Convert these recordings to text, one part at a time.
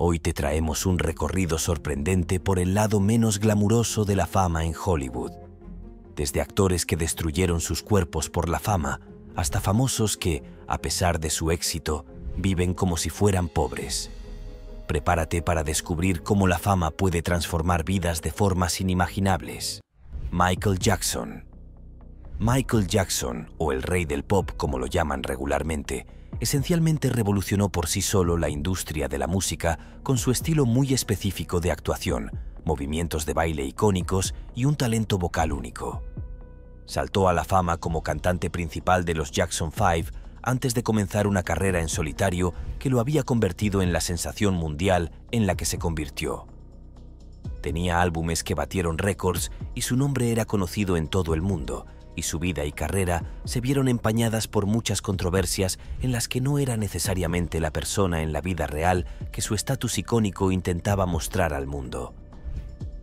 Hoy te traemos un recorrido sorprendente por el lado menos glamuroso de la fama en Hollywood. Desde actores que destruyeron sus cuerpos por la fama, hasta famosos que, a pesar de su éxito, viven como si fueran pobres. Prepárate para descubrir cómo la fama puede transformar vidas de formas inimaginables. Michael Jackson. Michael Jackson, o el rey del pop como lo llaman regularmente, esencialmente revolucionó por sí solo la industria de la música con su estilo muy específico de actuación, movimientos de baile icónicos y un talento vocal único. Saltó a la fama como cantante principal de los Jackson Five antes de comenzar una carrera en solitario que lo había convertido en la sensación mundial en la que se convirtió. Tenía álbumes que batieron récords y su nombre era conocido en todo el mundo, y su vida y carrera se vieron empañadas por muchas controversias en las que no era necesariamente la persona en la vida real que su estatus icónico intentaba mostrar al mundo.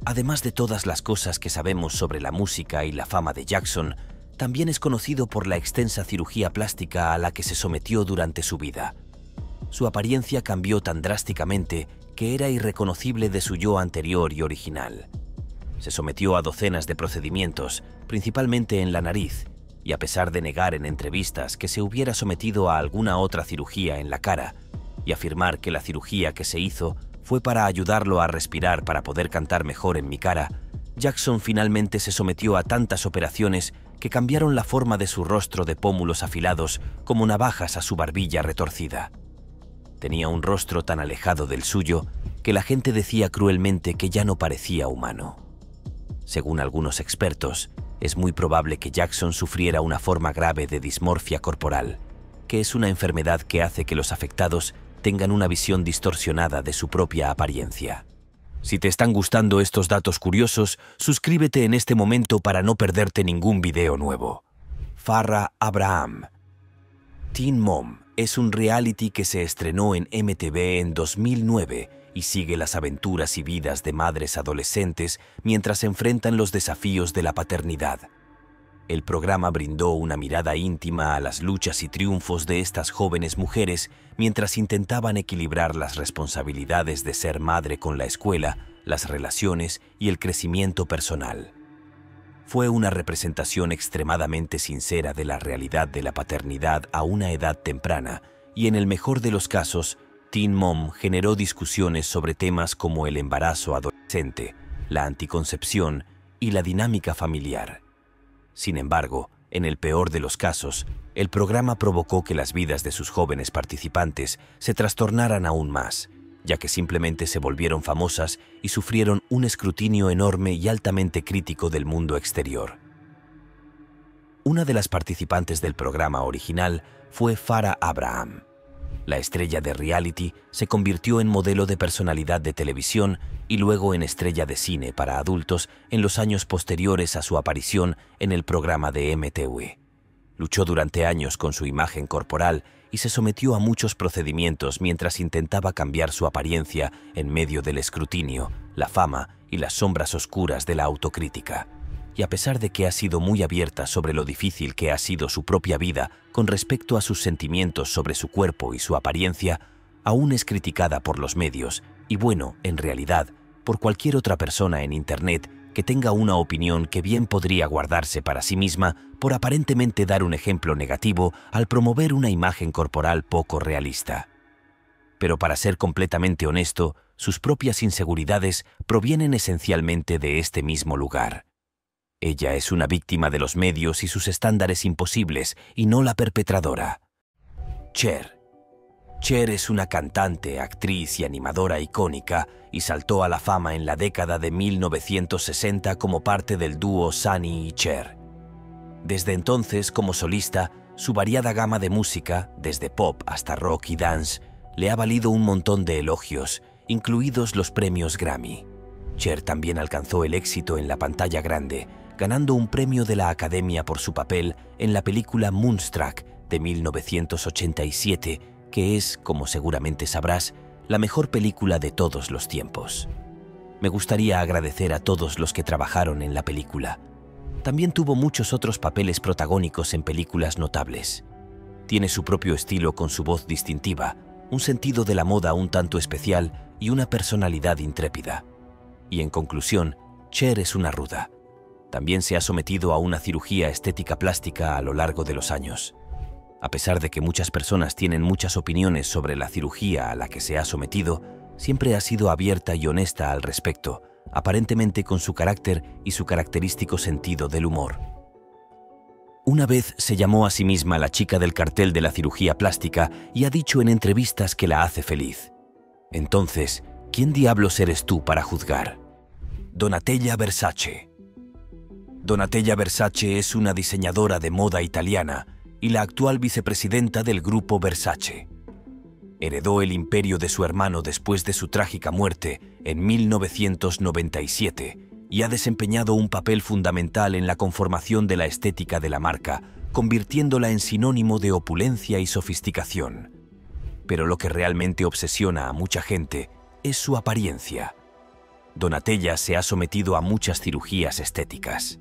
Además de todas las cosas que sabemos sobre la música y la fama de Jackson, también es conocido por la extensa cirugía plástica a la que se sometió durante su vida. Su apariencia cambió tan drásticamente que era irreconocible de su yo anterior y original. Se sometió a docenas de procedimientos, principalmente en la nariz, y a pesar de negar en entrevistas que se hubiera sometido a alguna otra cirugía en la cara, y afirmar que la cirugía que se hizo fue para ayudarlo a respirar para poder cantar mejor en mi cara, Jackson finalmente se sometió a tantas operaciones que cambiaron la forma de su rostro de pómulos afilados como navajas a su barbilla retorcida. Tenía un rostro tan alejado del suyo que la gente decía cruelmente que ya no parecía humano. Según algunos expertos, es muy probable que Jackson sufriera una forma grave de dismorfia corporal, que es una enfermedad que hace que los afectados tengan una visión distorsionada de su propia apariencia. Si te están gustando estos datos curiosos, suscríbete en este momento para no perderte ningún video nuevo. Farrah Abraham. Teen Mom es un reality que se estrenó en MTV en 2009 y sigue las aventuras y vidas de madres adolescentes mientras enfrentan los desafíos de la paternidad. El programa brindó una mirada íntima a las luchas y triunfos de estas jóvenes mujeres mientras intentaban equilibrar las responsabilidades de ser madre con la escuela, las relaciones y el crecimiento personal. Fue una representación extremadamente sincera de la realidad de la paternidad a una edad temprana y, en el mejor de los casos, Teen Mom generó discusiones sobre temas como el embarazo adolescente, la anticoncepción y la dinámica familiar. Sin embargo, en el peor de los casos, el programa provocó que las vidas de sus jóvenes participantes se trastornaran aún más, ya que simplemente se volvieron famosas y sufrieron un escrutinio enorme y altamente crítico del mundo exterior. Una de las participantes del programa original fue Farrah Abraham. La estrella de reality se convirtió en modelo de personalidad de televisión y luego en estrella de cine para adultos en los años posteriores a su aparición en el programa de MTV. Luchó durante años con su imagen corporal y se sometió a muchos procedimientos mientras intentaba cambiar su apariencia en medio del escrutinio, la fama y las sombras oscuras de la autocrítica. Y a pesar de que ha sido muy abierta sobre lo difícil que ha sido su propia vida con respecto a sus sentimientos sobre su cuerpo y su apariencia, aún es criticada por los medios y, bueno, en realidad, por cualquier otra persona en Internet que tenga una opinión que bien podría guardarse para sí misma por aparentemente dar un ejemplo negativo al promover una imagen corporal poco realista. Pero para ser completamente honesto, sus propias inseguridades provienen esencialmente de este mismo lugar. Ella es una víctima de los medios y sus estándares imposibles, y no la perpetradora. Cher. Cher es una cantante, actriz y animadora icónica, y saltó a la fama en la década de 1960 como parte del dúo Sonny y Cher. Desde entonces, como solista, su variada gama de música, desde pop hasta rock y dance, le ha valido un montón de elogios, incluidos los premios Grammy. Cher también alcanzó el éxito en la pantalla grande, ganando un premio de la Academia por su papel en la película Moonstruck de 1987, que es, como seguramente sabrás, la mejor película de todos los tiempos. Me gustaría agradecer a todos los que trabajaron en la película. También tuvo muchos otros papeles protagónicos en películas notables. Tiene su propio estilo con su voz distintiva, un sentido de la moda un tanto especial y una personalidad intrépida. Y en conclusión, Cher es una ruda. También se ha sometido a una cirugía estética plástica a lo largo de los años. A pesar de que muchas personas tienen muchas opiniones sobre la cirugía a la que se ha sometido, siempre ha sido abierta y honesta al respecto, aparentemente con su carácter y su característico sentido del humor. Una vez se llamó a sí misma la chica del cartel de la cirugía plástica y ha dicho en entrevistas que la hace feliz. Entonces, ¿quién diablos eres tú para juzgar? Donatella Versace. Donatella Versace es una diseñadora de moda italiana y la actual vicepresidenta del grupo Versace. Heredó el imperio de su hermano después de su trágica muerte en 1997 y ha desempeñado un papel fundamental en la conformación de la estética de la marca, convirtiéndola en sinónimo de opulencia y sofisticación. Pero lo que realmente obsesiona a mucha gente es su apariencia. Donatella se ha sometido a muchas cirugías estéticas.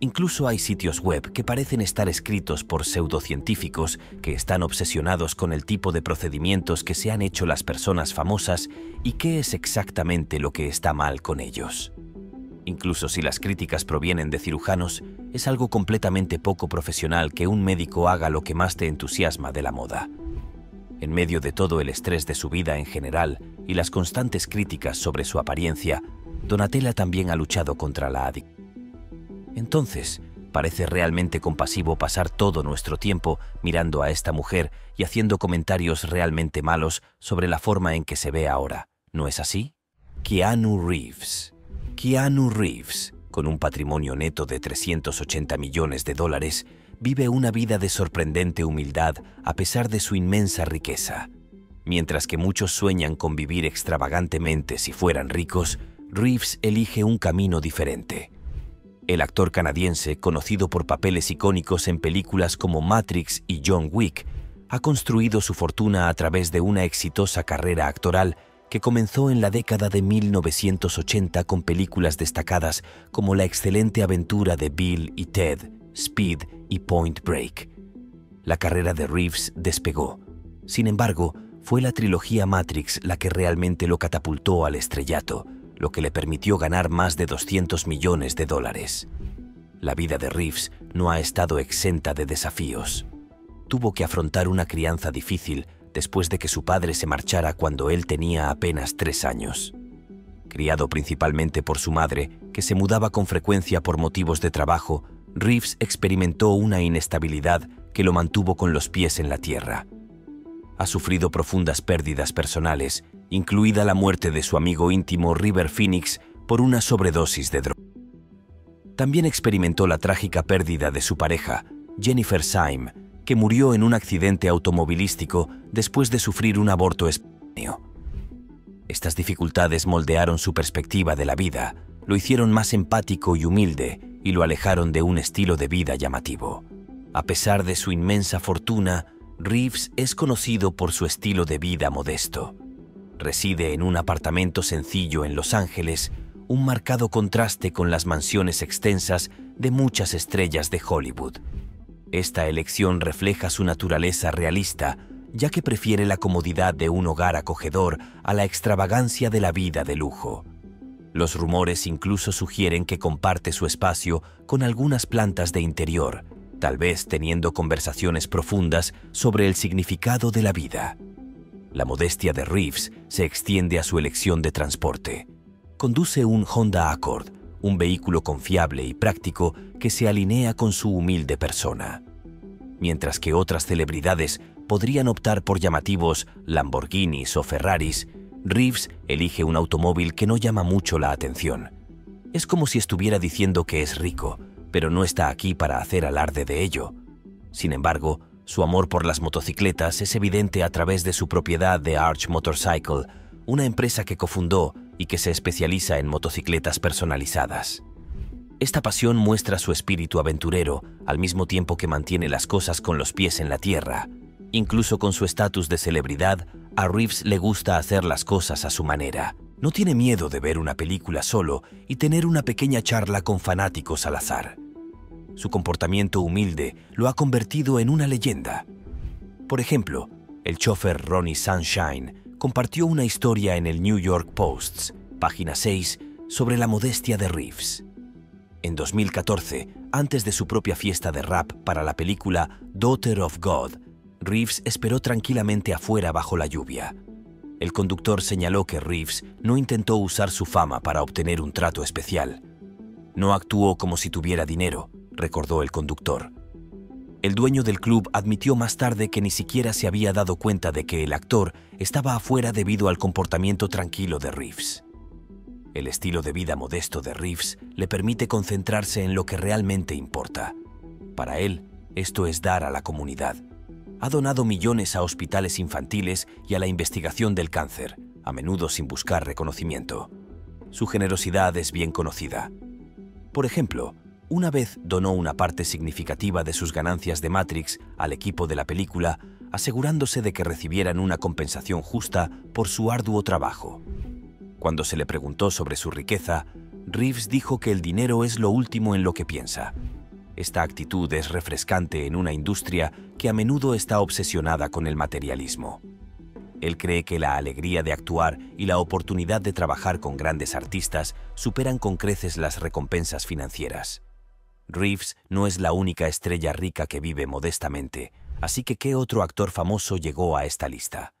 Incluso hay sitios web que parecen estar escritos por pseudocientíficos que están obsesionados con el tipo de procedimientos que se han hecho las personas famosas y qué es exactamente lo que está mal con ellos. Incluso si las críticas provienen de cirujanos, es algo completamente poco profesional que un médico haga lo que más te entusiasma de la moda. En medio de todo el estrés de su vida en general y las constantes críticas sobre su apariencia, Donatella también ha luchado contra la adicción. Entonces, parece realmente compasivo pasar todo nuestro tiempo mirando a esta mujer y haciendo comentarios realmente malos sobre la forma en que se ve ahora, ¿no es así? Keanu Reeves. Keanu Reeves, con un patrimonio neto de $380 millones, vive una vida de sorprendente humildad a pesar de su inmensa riqueza. Mientras que muchos sueñan con vivir extravagantemente si fueran ricos, Reeves elige un camino diferente. El actor canadiense, conocido por papeles icónicos en películas como Matrix y John Wick, ha construido su fortuna a través de una exitosa carrera actoral que comenzó en la década de 1980 con películas destacadas como La excelente aventura de Bill y Ted, Speed y Point Break. La carrera de Reeves despegó. Sin embargo, fue la trilogía Matrix la que realmente lo catapultó al estrellato, lo que le permitió ganar más de $200 millones. La vida de Reeves no ha estado exenta de desafíos. Tuvo que afrontar una crianza difícil después de que su padre se marchara cuando él tenía apenas 3 años. Criado principalmente por su madre, que se mudaba con frecuencia por motivos de trabajo, Reeves experimentó una inestabilidad que lo mantuvo con los pies en la tierra. Ha sufrido profundas pérdidas personales, incluida la muerte de su amigo íntimo River Phoenix por una sobredosis de droga. También experimentó la trágica pérdida de su pareja, Jennifer Syme, que murió en un accidente automovilístico después de sufrir un aborto espontáneo. Estas dificultades moldearon su perspectiva de la vida, lo hicieron más empático y humilde y lo alejaron de un estilo de vida llamativo. A pesar de su inmensa fortuna, Reeves es conocido por su estilo de vida modesto. Reside en un apartamento sencillo en Los Ángeles, un marcado contraste con las mansiones extensas de muchas estrellas de Hollywood. Esta elección refleja su naturaleza realista, ya que prefiere la comodidad de un hogar acogedor a la extravagancia de la vida de lujo. Los rumores incluso sugieren que comparte su espacio con algunas plantas de interior, tal vez teniendo conversaciones profundas sobre el significado de la vida. La modestia de Reeves se extiende a su elección de transporte. Conduce un Honda Accord, un vehículo confiable y práctico que se alinea con su humilde persona. Mientras que otras celebridades podrían optar por llamativos Lamborghinis o Ferraris, Reeves elige un automóvil que no llama mucho la atención. Es como si estuviera diciendo que es rico, pero no está aquí para hacer alarde de ello. Sin embargo, su amor por las motocicletas es evidente a través de su propiedad de Arch Motorcycle, una empresa que cofundó y que se especializa en motocicletas personalizadas. Esta pasión muestra su espíritu aventurero, al mismo tiempo que mantiene las cosas con los pies en la tierra. Incluso con su estatus de celebridad, a Reeves le gusta hacer las cosas a su manera. No tiene miedo de ver una película solo y tener una pequeña charla con fanáticos al azar. Su comportamiento humilde lo ha convertido en una leyenda. Por ejemplo, el chofer Ronnie Sunshine, compartió una historia en el New York Post, página 6, sobre la modestia de Reeves. En 2014, antes de su propia fiesta de rap para la película Daughter of God, Reeves esperó tranquilamente afuera bajo la lluvia. El conductor señaló que Reeves no intentó usar su fama para obtener un trato especial. No actuó como si tuviera dinero, recordó el conductor. El dueño del club admitió más tarde que ni siquiera se había dado cuenta de que el actor estaba afuera debido al comportamiento tranquilo de Reeves. El estilo de vida modesto de Reeves le permite concentrarse en lo que realmente importa. Para él, esto es dar a la comunidad. Ha donado millones a hospitales infantiles y a la investigación del cáncer, a menudo sin buscar reconocimiento. Su generosidad es bien conocida. Por ejemplo, una vez donó una parte significativa de sus ganancias de Matrix al equipo de la película, asegurándose de que recibieran una compensación justa por su arduo trabajo. Cuando se le preguntó sobre su riqueza, Reeves dijo que el dinero es lo último en lo que piensa. Esta actitud es refrescante en una industria que a menudo está obsesionada con el materialismo. Él cree que la alegría de actuar y la oportunidad de trabajar con grandes artistas superan con creces las recompensas financieras. Reeves no es la única estrella rica que vive modestamente, así que ¿qué otro actor famoso llegó a esta lista?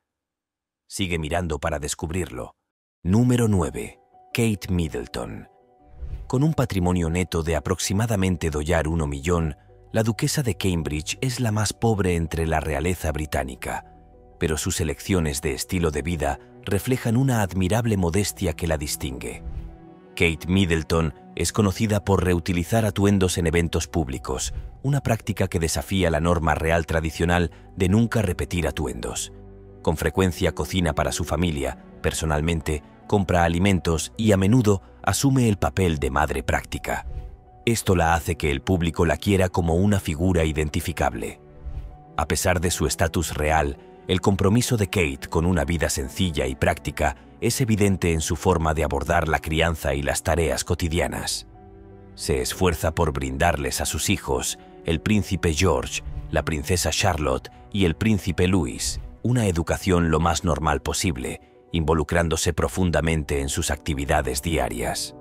Sigue mirando para descubrirlo. Número 9. Kate Middleton. Con un patrimonio neto de aproximadamente $1 millón, la duquesa de Cambridge es la más pobre entre la realeza británica, pero sus elecciones de estilo de vida reflejan una admirable modestia que la distingue. Kate Middleton es conocida por reutilizar atuendos en eventos públicos, una práctica que desafía la norma real tradicional de nunca repetir atuendos. Con frecuencia cocina para su familia, personalmente, compra alimentos y a menudo asume el papel de madre práctica. Esto la hace que el público la quiera como una figura identificable. A pesar de su estatus real, el compromiso de Kate con una vida sencilla y práctica es evidente en su forma de abordar la crianza y las tareas cotidianas. Se esfuerza por brindarles a sus hijos, el príncipe George, la princesa Charlotte y el príncipe Louis, una educación lo más normal posible, involucrándose profundamente en sus actividades diarias.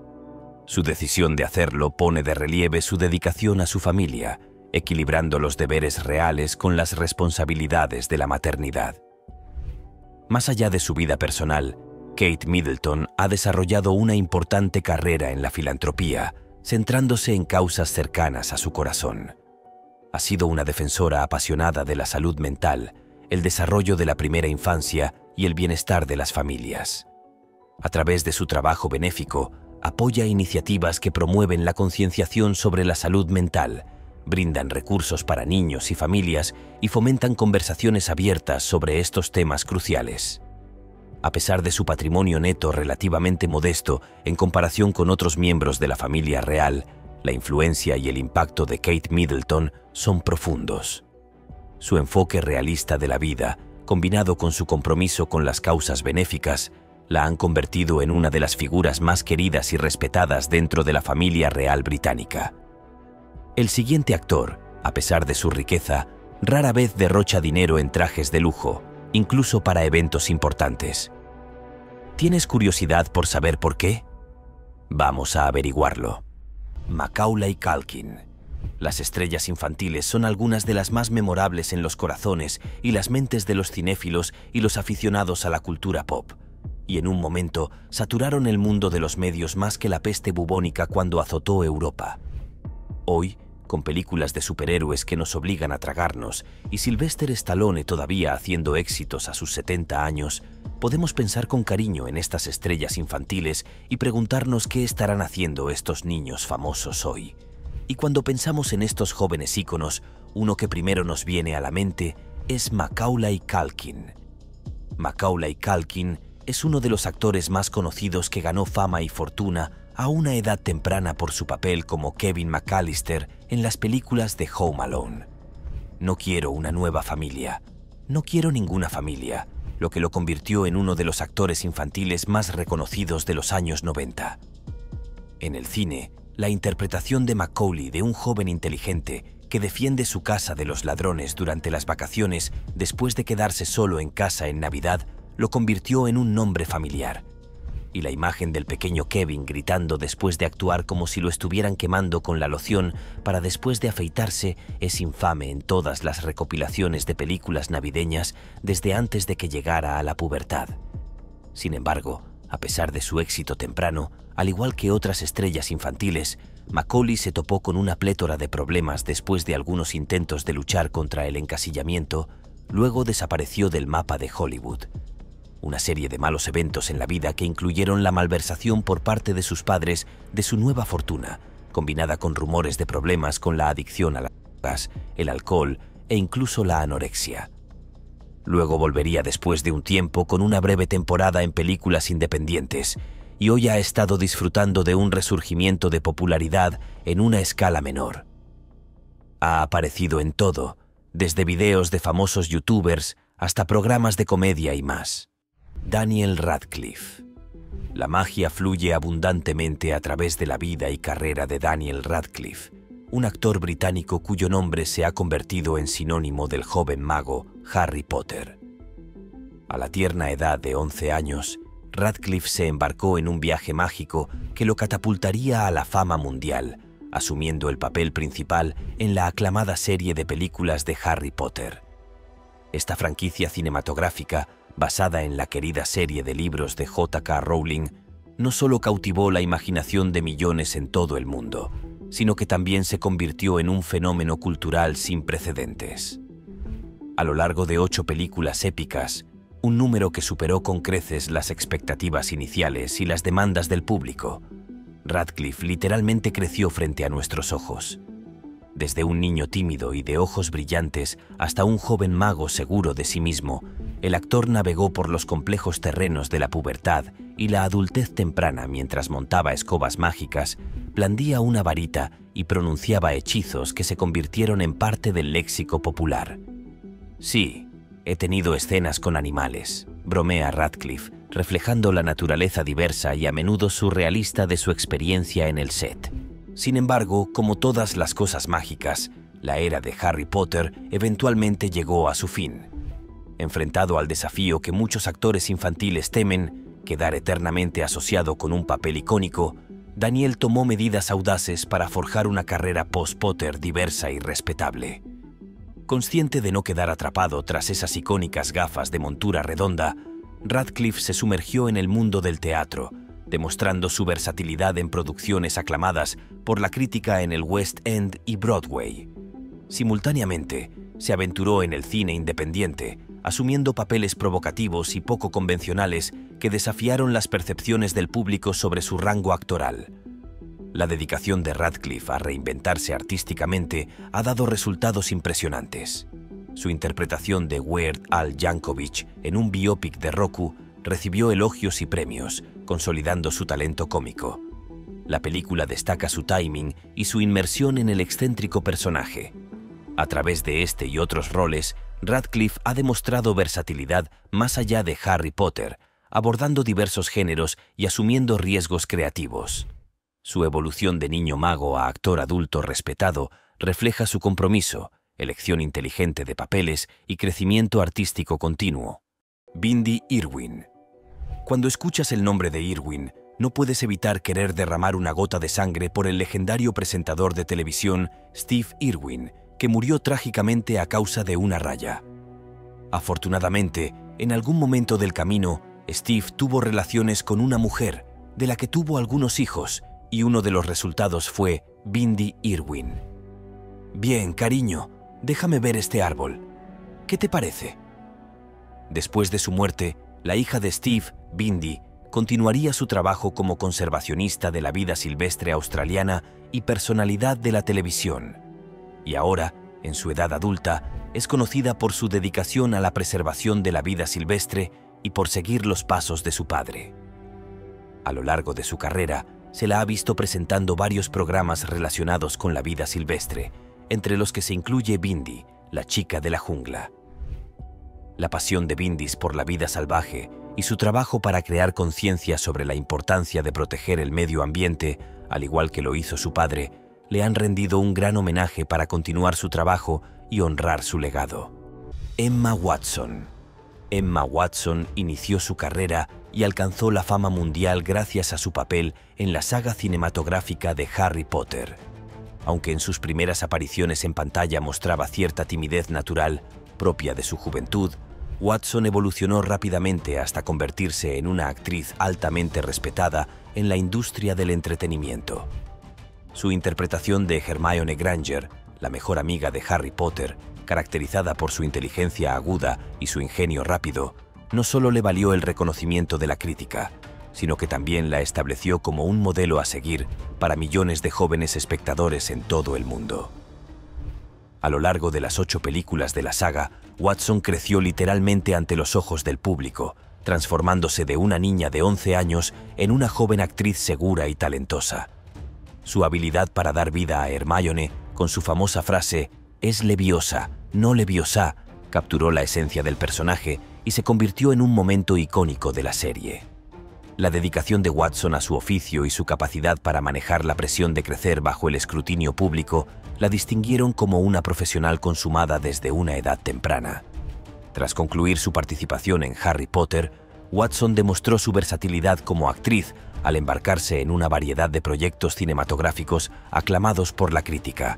Su decisión de hacerlo pone de relieve su dedicación a su familia, equilibrando los deberes reales con las responsabilidades de la maternidad. Más allá de su vida personal, Kate Middleton ha desarrollado una importante carrera en la filantropía, centrándose en causas cercanas a su corazón. Ha sido una defensora apasionada de la salud mental, el desarrollo de la primera infancia y el bienestar de las familias. A través de su trabajo benéfico, apoya iniciativas que promueven la concienciación sobre la salud mental, brindan recursos para niños y familias y fomentan conversaciones abiertas sobre estos temas cruciales. A pesar de su patrimonio neto relativamente modesto en comparación con otros miembros de la familia real, la influencia y el impacto de Kate Middleton son profundos. Su enfoque realista de la vida, combinado con su compromiso con las causas benéficas, la han convertido en una de las figuras más queridas y respetadas dentro de la familia real británica. El siguiente actor, a pesar de su riqueza, rara vez derrocha dinero en trajes de lujo, incluso para eventos importantes. ¿Tienes curiosidad por saber por qué? Vamos a averiguarlo. Macaulay Culkin. Las estrellas infantiles son algunas de las más memorables en los corazones y las mentes de los cinéfilos y los aficionados a la cultura pop, y en un momento saturaron el mundo de los medios más que la peste bubónica cuando azotó Europa. Hoy, con películas de superhéroes que nos obligan a tragarnos y Sylvester Stallone todavía haciendo éxitos a sus 70 años, podemos pensar con cariño en estas estrellas infantiles y preguntarnos qué estarán haciendo estos niños famosos hoy. Y cuando pensamos en estos jóvenes íconos, uno que primero nos viene a la mente es Macaulay Culkin. Macaulay Culkin es uno de los actores más conocidos que ganó fama y fortuna a una edad temprana por su papel como Kevin McAllister en las películas de Home Alone. No quiero una nueva familia. No quiero ninguna familia, lo que lo convirtió en uno de los actores infantiles más reconocidos de los años 90. En el cine, la interpretación de Macaulay de un joven inteligente que defiende su casa de los ladrones durante las vacaciones después de quedarse solo en casa en Navidad lo convirtió en un nombre familiar. Y la imagen del pequeño Kevin gritando después de actuar como si lo estuvieran quemando con la loción para después de afeitarse es infame en todas las recopilaciones de películas navideñas desde antes de que llegara a la pubertad. Sin embargo, a pesar de su éxito temprano, al igual que otras estrellas infantiles, Macaulay se topó con una plétora de problemas después de algunos intentos de luchar contra el encasillamiento, luego desapareció del mapa de Hollywood. Una serie de malos eventos en la vida que incluyeron la malversación por parte de sus padres de su nueva fortuna, combinada con rumores de problemas con la adicción a las drogas, el alcohol e incluso la anorexia. Luego volvería después de un tiempo con una breve temporada en películas independientes, y hoy ha estado disfrutando de un resurgimiento de popularidad en una escala menor. Ha aparecido en todo, desde videos de famosos youtubers hasta programas de comedia y más. Daniel Radcliffe. La magia fluye abundantemente a través de la vida y carrera de Daniel Radcliffe, un actor británico cuyo nombre se ha convertido en sinónimo del joven mago Harry Potter. A la tierna edad de 11 años, Radcliffe se embarcó en un viaje mágico que lo catapultaría a la fama mundial, asumiendo el papel principal en la aclamada serie de películas de Harry Potter. Esta franquicia cinematográfica, basada en la querida serie de libros de J.K. Rowling, no solo cautivó la imaginación de millones en todo el mundo, sino que también se convirtió en un fenómeno cultural sin precedentes. A lo largo de 8 películas épicas, un número que superó con creces las expectativas iniciales y las demandas del público, Radcliffe literalmente creció frente a nuestros ojos. Desde un niño tímido y de ojos brillantes hasta un joven mago seguro de sí mismo, el actor navegó por los complejos terrenos de la pubertad y la adultez temprana mientras montaba escobas mágicas, blandía una varita y pronunciaba hechizos que se convirtieron en parte del léxico popular. «Sí, he tenido escenas con animales», bromea Radcliffe, reflejando la naturaleza diversa y a menudo surrealista de su experiencia en el set. Sin embargo, como todas las cosas mágicas, la era de Harry Potter eventualmente llegó a su fin. Enfrentado al desafío que muchos actores infantiles temen, quedar eternamente asociado con un papel icónico, Daniel tomó medidas audaces para forjar una carrera post-Potter diversa y respetable. Consciente de no quedar atrapado tras esas icónicas gafas de montura redonda, Radcliffe se sumergió en el mundo del teatro, demostrando su versatilidad en producciones aclamadas por la crítica en el West End y Broadway. Simultáneamente, se aventuró en el cine independiente, asumiendo papeles provocativos y poco convencionales que desafiaron las percepciones del público sobre su rango actoral. La dedicación de Radcliffe a reinventarse artísticamente ha dado resultados impresionantes. Su interpretación de Weird Al Yankovic en un biopic de Roku recibió elogios y premios, consolidando su talento cómico. La película destaca su timing y su inmersión en el excéntrico personaje. A través de este y otros roles, Radcliffe ha demostrado versatilidad más allá de Harry Potter, abordando diversos géneros y asumiendo riesgos creativos. Su evolución de niño mago a actor adulto respetado refleja su compromiso, elección inteligente de papeles y crecimiento artístico continuo. Bindi Irwin. Cuando escuchas el nombre de Irwin, no puedes evitar querer derramar una gota de sangre por el legendario presentador de televisión Steve Irwin, que murió trágicamente a causa de una raya. Afortunadamente, en algún momento del camino, Steve tuvo relaciones con una mujer, de la que tuvo algunos hijos, y uno de los resultados fue Bindi Irwin. «Bien, cariño, déjame ver este árbol. ¿Qué te parece?». Después de su muerte, la hija de Steve, Bindi, continuaría su trabajo como conservacionista de la vida silvestre australiana y personalidad de la televisión. Y ahora, en su edad adulta, es conocida por su dedicación a la preservación de la vida silvestre y por seguir los pasos de su padre. A lo largo de su carrera, se la ha visto presentando varios programas relacionados con la vida silvestre, entre los que se incluye Bindi, la chica de la jungla. La pasión de Bindis por la vida salvaje y su trabajo para crear conciencia sobre la importancia de proteger el medio ambiente, al igual que lo hizo su padre, le han rendido un gran homenaje para continuar su trabajo y honrar su legado. Emma Watson. Emma Watson inició su carrera y alcanzó la fama mundial gracias a su papel en la saga cinematográfica de Harry Potter. Aunque en sus primeras apariciones en pantalla mostraba cierta timidez natural, propia de su juventud, Watson evolucionó rápidamente hasta convertirse en una actriz altamente respetada en la industria del entretenimiento. Su interpretación de Hermione Granger, la mejor amiga de Harry Potter, caracterizada por su inteligencia aguda y su ingenio rápido, no solo le valió el reconocimiento de la crítica, sino que también la estableció como un modelo a seguir para millones de jóvenes espectadores en todo el mundo. A lo largo de las 8 películas de la saga, Watson creció literalmente ante los ojos del público, transformándose de una niña de 11 años en una joven actriz segura y talentosa. Su habilidad para dar vida a Hermione, con su famosa frase «Es leviosa, no leviosa», capturó la esencia del personaje y se convirtió en un momento icónico de la serie. La dedicación de Watson a su oficio y su capacidad para manejar la presión de crecer bajo el escrutinio público la distinguieron como una profesional consumada desde una edad temprana. Tras concluir su participación en Harry Potter, Watson demostró su versatilidad como actriz al embarcarse en una variedad de proyectos cinematográficos aclamados por la crítica.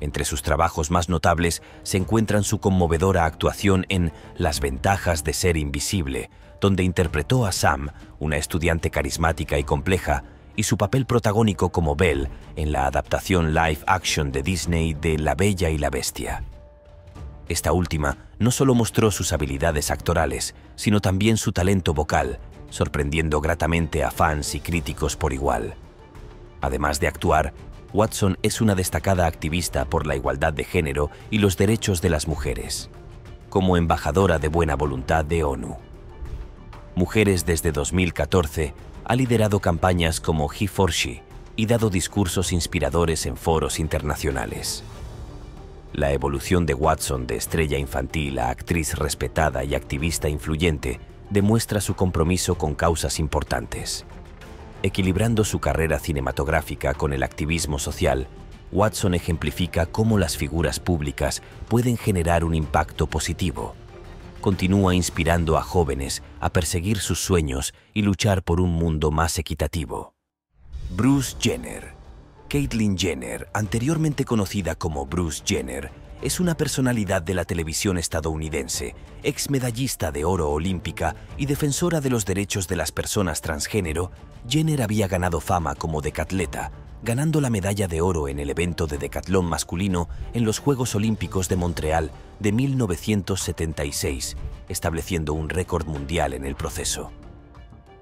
Entre sus trabajos más notables se encuentran su conmovedora actuación en Las ventajas de ser invisible, donde interpretó a Sam, una estudiante carismática y compleja, y su papel protagónico como Belle en la adaptación live-action de Disney de La Bella y la Bestia. Esta última no solo mostró sus habilidades actorales, sino también su talento vocal, sorprendiendo gratamente a fans y críticos por igual. Además de actuar, Watson es una destacada activista por la igualdad de género y los derechos de las mujeres, como embajadora de buena voluntad de ONU. Mujeres desde 2014 ha liderado campañas como He for She y dado discursos inspiradores en foros internacionales. La evolución de Watson de estrella infantil a actriz respetada y activista influyente demuestra su compromiso con causas importantes. Equilibrando su carrera cinematográfica con el activismo social, Watson ejemplifica cómo las figuras públicas pueden generar un impacto positivo. Continúa inspirando a jóvenes a perseguir sus sueños y luchar por un mundo más equitativo. Bruce Jenner. Caitlyn Jenner, anteriormente conocida como Bruce Jenner, es una personalidad de la televisión estadounidense, ex medallista de oro olímpica y defensora de los derechos de las personas transgénero. Jenner había ganado fama como decatleta, ganando la medalla de oro en el evento de decatlón masculino en los Juegos Olímpicos de Montreal de 1976, estableciendo un récord mundial en el proceso.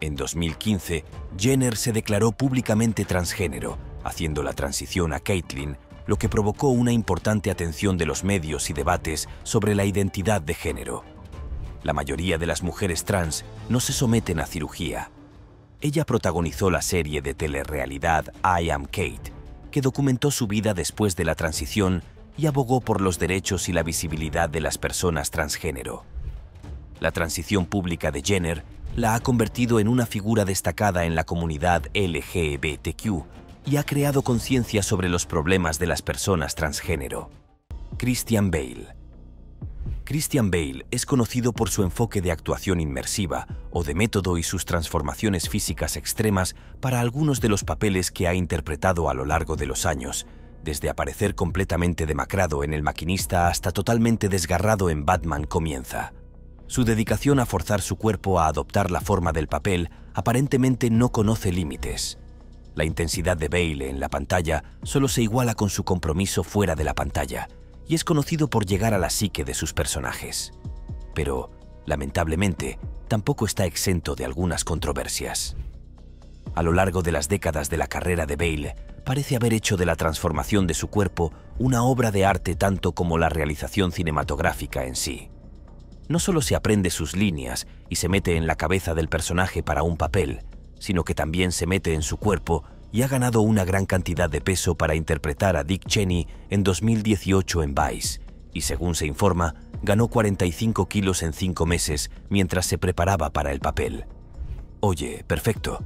En 2015, Jenner se declaró públicamente transgénero, haciendo la transición a Caitlyn, lo que provocó una importante atención de los medios y debates sobre la identidad de género. La mayoría de las mujeres trans no se someten a cirugía. Ella protagonizó la serie de telerrealidad I Am Kate, que documentó su vida después de la transición y abogó por los derechos y la visibilidad de las personas transgénero. La transición pública de Jenner la ha convertido en una figura destacada en la comunidad LGBTQ, y ha creado conciencia sobre los problemas de las personas transgénero. Christian Bale. Christian Bale es conocido por su enfoque de actuación inmersiva o de método y sus transformaciones físicas extremas para algunos de los papeles que ha interpretado a lo largo de los años, desde aparecer completamente demacrado en El maquinista hasta totalmente desgarrado en Batman Comienza. Su dedicación a forzar su cuerpo a adoptar la forma del papel aparentemente no conoce límites. La intensidad de Bale en la pantalla solo se iguala con su compromiso fuera de la pantalla, y es conocido por llegar a la psique de sus personajes. Pero, lamentablemente, tampoco está exento de algunas controversias. A lo largo de las décadas de la carrera de Bale, parece haber hecho de la transformación de su cuerpo una obra de arte tanto como la realización cinematográfica en sí. No solo se aprende sus líneas y se mete en la cabeza del personaje para un papel, sino que también se mete en su cuerpo y ha ganado una gran cantidad de peso para interpretar a Dick Cheney en 2018 en Vice, y según se informa, ganó 45 kilos en 5 meses mientras se preparaba para el papel. Oye, perfecto.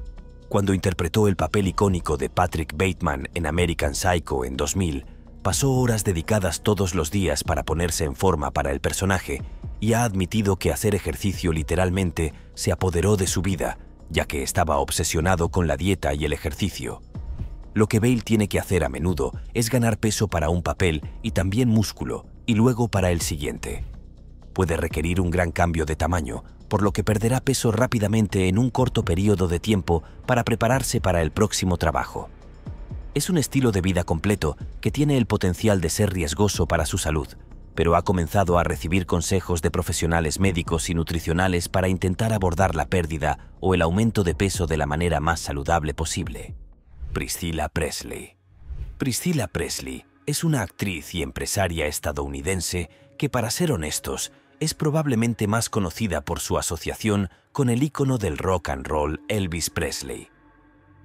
Cuando interpretó el papel icónico de Patrick Bateman en American Psycho en 2000, pasó horas dedicadas todos los días para ponerse en forma para el personaje y ha admitido que hacer ejercicio literalmente se apoderó de su vida, ya que estaba obsesionado con la dieta y el ejercicio. Lo que Bale tiene que hacer a menudo es ganar peso para un papel y también músculo, y luego para el siguiente. Puede requerir un gran cambio de tamaño, por lo que perderá peso rápidamente en un corto periodo de tiempo para prepararse para el próximo trabajo. Es un estilo de vida completo que tiene el potencial de ser riesgoso para su salud, pero ha comenzado a recibir consejos de profesionales médicos y nutricionales para intentar abordar la pérdida o el aumento de peso de la manera más saludable posible. Priscilla Presley. Priscilla Presley es una actriz y empresaria estadounidense que, para ser honestos, es probablemente más conocida por su asociación con el ícono del rock and roll Elvis Presley.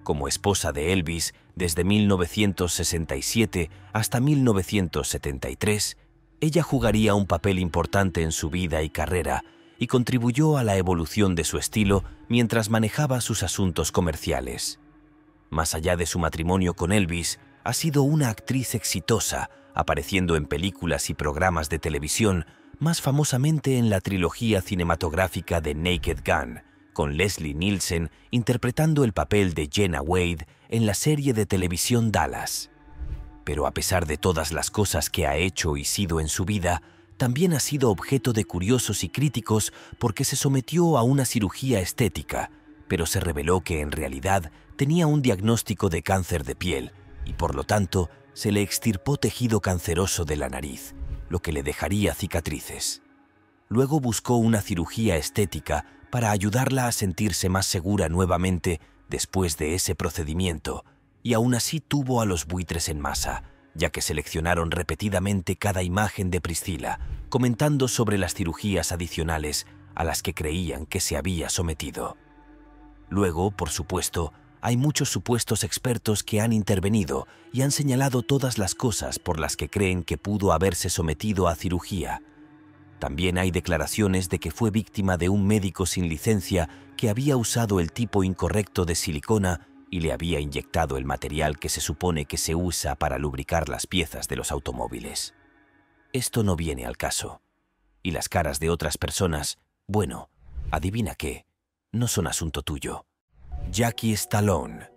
Como esposa de Elvis desde 1967 hasta 1973, ella jugaría un papel importante en su vida y carrera y contribuyó a la evolución de su estilo mientras manejaba sus asuntos comerciales. Más allá de su matrimonio con Elvis, ha sido una actriz exitosa, apareciendo en películas y programas de televisión, más famosamente en la trilogía cinematográfica de Naked Gun, con Leslie Nielsen interpretando el papel de Jenna Wade en la serie de televisión Dallas. Pero a pesar de todas las cosas que ha hecho y sido en su vida, también ha sido objeto de curiosos y críticos porque se sometió a una cirugía estética, pero se reveló que en realidad tenía un diagnóstico de cáncer de piel y por lo tanto se le extirpó tejido canceroso de la nariz, lo que le dejaría cicatrices. Luego buscó una cirugía estética para ayudarla a sentirse más segura nuevamente después de ese procedimiento, y aún así tuvo a los buitres en masa, ya que seleccionaron repetidamente cada imagen de Priscilla, comentando sobre las cirugías adicionales a las que creían que se había sometido. Luego, por supuesto, hay muchos supuestos expertos que han intervenido y han señalado todas las cosas por las que creen que pudo haberse sometido a cirugía. También hay declaraciones de que fue víctima de un médico sin licencia que había usado el tipo incorrecto de silicona y le había inyectado el material que se supone que se usa para lubricar las piezas de los automóviles. Esto no viene al caso. Y las caras de otras personas, bueno, adivina qué, no son asunto tuyo. Jackie Stallone.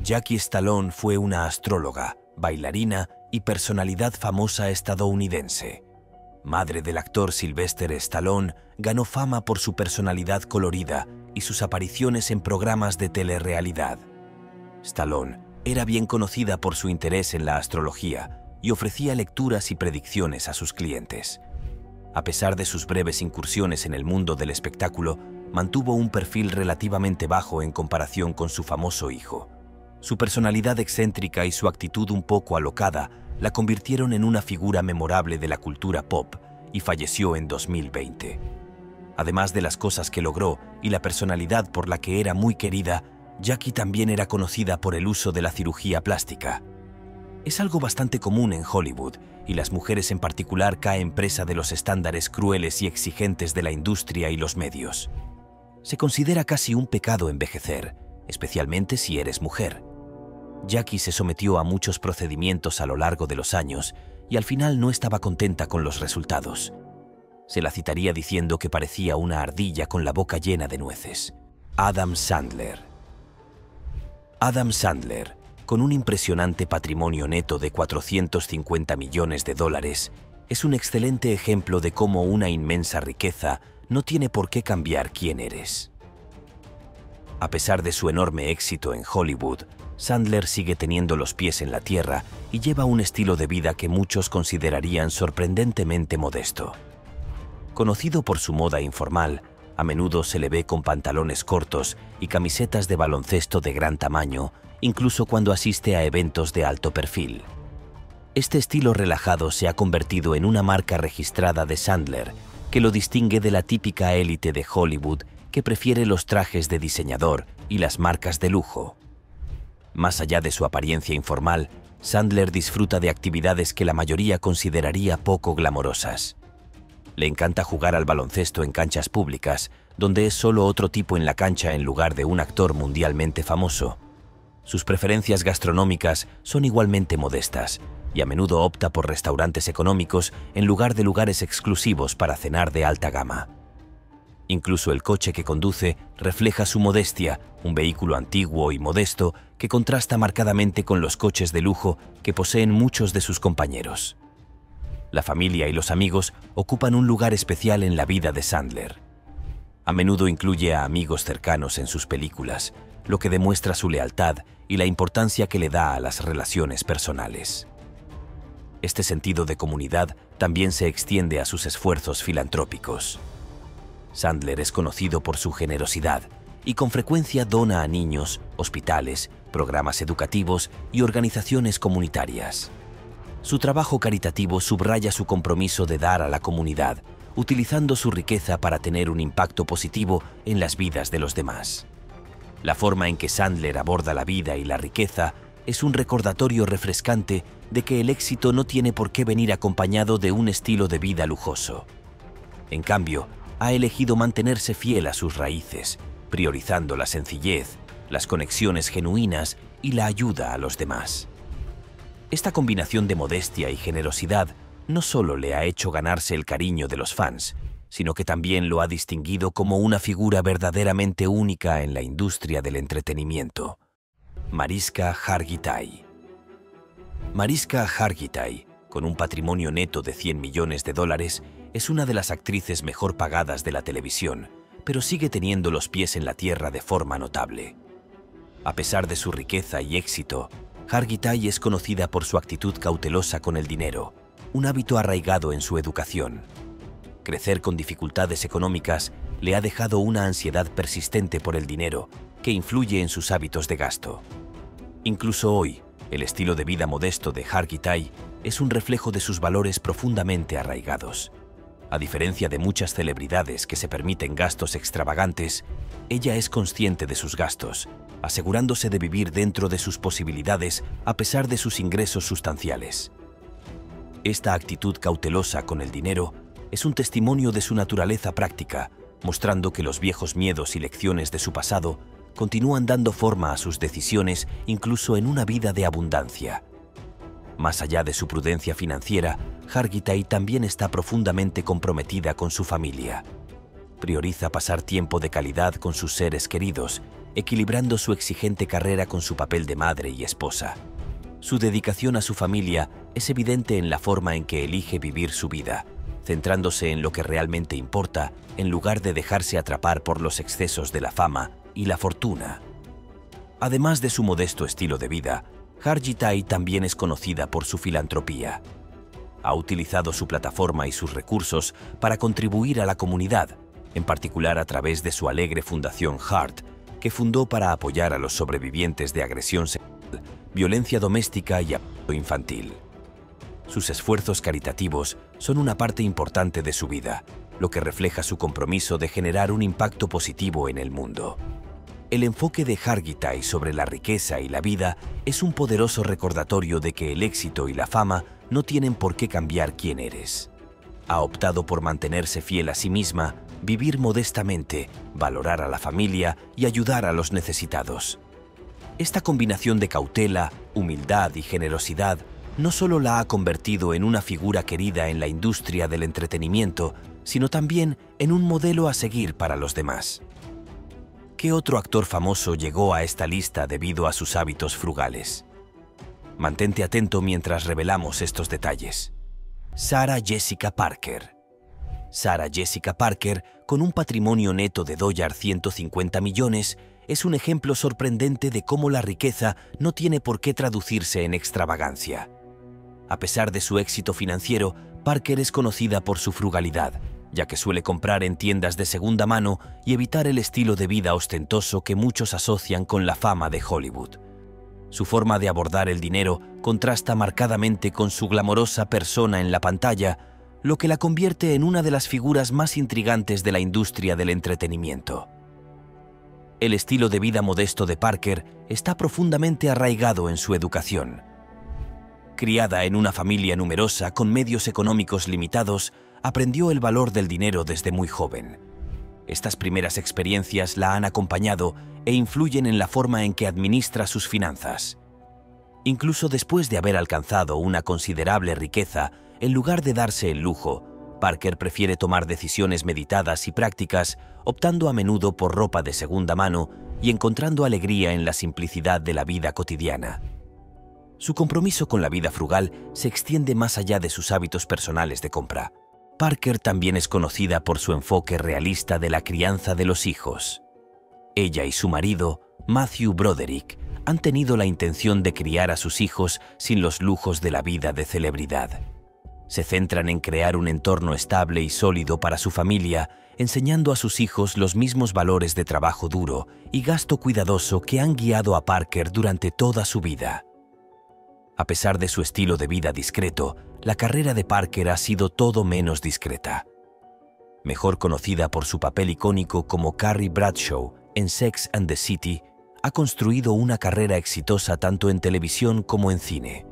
Jackie Stallone fue una astróloga, bailarina y personalidad famosa estadounidense. Madre del actor Sylvester Stallone, ganó fama por su personalidad colorida y sus apariciones en programas de telerrealidad. Stallone era bien conocida por su interés en la astrología y ofrecía lecturas y predicciones a sus clientes. A pesar de sus breves incursiones en el mundo del espectáculo, mantuvo un perfil relativamente bajo en comparación con su famoso hijo. Su personalidad excéntrica y su actitud un poco alocada la convirtieron en una figura memorable de la cultura pop y falleció en 2020. Además de las cosas que logró y la personalidad por la que era muy querida, Jackie también era conocida por el uso de la cirugía plástica. Es algo bastante común en Hollywood, y las mujeres en particular caen presa de los estándares crueles y exigentes de la industria y los medios. Se considera casi un pecado envejecer, especialmente si eres mujer. Jackie se sometió a muchos procedimientos a lo largo de los años y al final no estaba contenta con los resultados. Se la citaría diciendo que parecía una ardilla con la boca llena de nueces. Adam Sandler. Adam Sandler, con un impresionante patrimonio neto de $450 millones, es un excelente ejemplo de cómo una inmensa riqueza no tiene por qué cambiar quién eres. A pesar de su enorme éxito en Hollywood, Sandler sigue teniendo los pies en la tierra y lleva un estilo de vida que muchos considerarían sorprendentemente modesto. Conocido por su moda informal, a menudo se le ve con pantalones cortos y camisetas de baloncesto de gran tamaño, incluso cuando asiste a eventos de alto perfil. Este estilo relajado se ha convertido en una marca registrada de Sandler, que lo distingue de la típica élite de Hollywood que prefiere los trajes de diseñador y las marcas de lujo. Más allá de su apariencia informal, Sandler disfruta de actividades que la mayoría consideraría poco glamorosas. Le encanta jugar al baloncesto en canchas públicas, donde es solo otro tipo en la cancha en lugar de un actor mundialmente famoso. Sus preferencias gastronómicas son igualmente modestas, y a menudo opta por restaurantes económicos en lugar de lugares exclusivos para cenar de alta gama. Incluso el coche que conduce refleja su modestia, un vehículo antiguo y modesto que contrasta marcadamente con los coches de lujo que poseen muchos de sus compañeros. La familia y los amigos ocupan un lugar especial en la vida de Sandler. A menudo incluye a amigos cercanos en sus películas, lo que demuestra su lealtad y la importancia que le da a las relaciones personales. Este sentido de comunidad también se extiende a sus esfuerzos filantrópicos. Sandler es conocido por su generosidad y con frecuencia dona a niños, hospitales, programas educativos y organizaciones comunitarias. Su trabajo caritativo subraya su compromiso de dar a la comunidad, utilizando su riqueza para tener un impacto positivo en las vidas de los demás. La forma en que Sandler aborda la vida y la riqueza es un recordatorio refrescante de que el éxito no tiene por qué venir acompañado de un estilo de vida lujoso. En cambio, ha elegido mantenerse fiel a sus raíces, priorizando la sencillez, las conexiones genuinas y la ayuda a los demás. Esta combinación de modestia y generosidad no solo le ha hecho ganarse el cariño de los fans, sino que también lo ha distinguido como una figura verdaderamente única en la industria del entretenimiento. Mariska Hargitay. Mariska Hargitay, con un patrimonio neto de $100 millones, es una de las actrices mejor pagadas de la televisión, pero sigue teniendo los pies en la tierra de forma notable. A pesar de su riqueza y éxito, Hargitay es conocida por su actitud cautelosa con el dinero, un hábito arraigado en su educación. Crecer con dificultades económicas le ha dejado una ansiedad persistente por el dinero que influye en sus hábitos de gasto. Incluso hoy, el estilo de vida modesto de Hargitay es un reflejo de sus valores profundamente arraigados. A diferencia de muchas celebridades que se permiten gastos extravagantes, ella es consciente de sus gastos, asegurándose de vivir dentro de sus posibilidades a pesar de sus ingresos sustanciales. Esta actitud cautelosa con el dinero es un testimonio de su naturaleza práctica, mostrando que los viejos miedos y lecciones de su pasado continúan dando forma a sus decisiones incluso en una vida de abundancia. Más allá de su prudencia financiera, Hargitay también está profundamente comprometida con su familia. Prioriza pasar tiempo de calidad con sus seres queridos, equilibrando su exigente carrera con su papel de madre y esposa. Su dedicación a su familia es evidente en la forma en que elige vivir su vida, centrándose en lo que realmente importa en lugar de dejarse atrapar por los excesos de la fama y la fortuna. Además de su modesto estilo de vida, Hargitay también es conocida por su filantropía. Ha utilizado su plataforma y sus recursos para contribuir a la comunidad, en particular a través de su alegre fundación Heart, que fundó para apoyar a los sobrevivientes de agresión sexual, violencia doméstica y abuso infantil. Sus esfuerzos caritativos son una parte importante de su vida, lo que refleja su compromiso de generar un impacto positivo en el mundo. El enfoque de Hargitay sobre la riqueza y la vida es un poderoso recordatorio de que el éxito y la fama no tienen por qué cambiar quién eres. Ha optado por mantenerse fiel a sí misma, vivir modestamente, valorar a la familia y ayudar a los necesitados. Esta combinación de cautela, humildad y generosidad no solo la ha convertido en una figura querida en la industria del entretenimiento, sino también en un modelo a seguir para los demás. ¿Qué otro actor famoso llegó a esta lista debido a sus hábitos frugales? Mantente atento mientras revelamos estos detalles. Sarah Jessica Parker. Sarah Jessica Parker, con un patrimonio neto de $150 millones, es un ejemplo sorprendente de cómo la riqueza no tiene por qué traducirse en extravagancia. A pesar de su éxito financiero, Parker es conocida por su frugalidad, ya que suele comprar en tiendas de segunda mano y evitar el estilo de vida ostentoso que muchos asocian con la fama de Hollywood. Su forma de abordar el dinero contrasta marcadamente con su glamorosa persona en la pantalla, lo que la convierte en una de las figuras más intrigantes de la industria del entretenimiento. El estilo de vida modesto de Parker está profundamente arraigado en su educación. Criada en una familia numerosa con medios económicos limitados, aprendió el valor del dinero desde muy joven. Estas primeras experiencias la han acompañado e influyen en la forma en que administra sus finanzas. Incluso después de haber alcanzado una considerable riqueza, en lugar de darse el lujo, Parker prefiere tomar decisiones meditadas y prácticas, optando a menudo por ropa de segunda mano y encontrando alegría en la simplicidad de la vida cotidiana. Su compromiso con la vida frugal se extiende más allá de sus hábitos personales de compra. Parker también es conocida por su enfoque realista de la crianza de los hijos. Ella y su marido, Matthew Broderick, han tenido la intención de criar a sus hijos sin los lujos de la vida de celebridad. Se centran en crear un entorno estable y sólido para su familia, enseñando a sus hijos los mismos valores de trabajo duro y gasto cuidadoso que han guiado a Parker durante toda su vida. A pesar de su estilo de vida discreto, la carrera de Parker ha sido todo menos discreta. Mejor conocida por su papel icónico como Carrie Bradshaw en Sex and the City, ha construido una carrera exitosa tanto en televisión como en cine.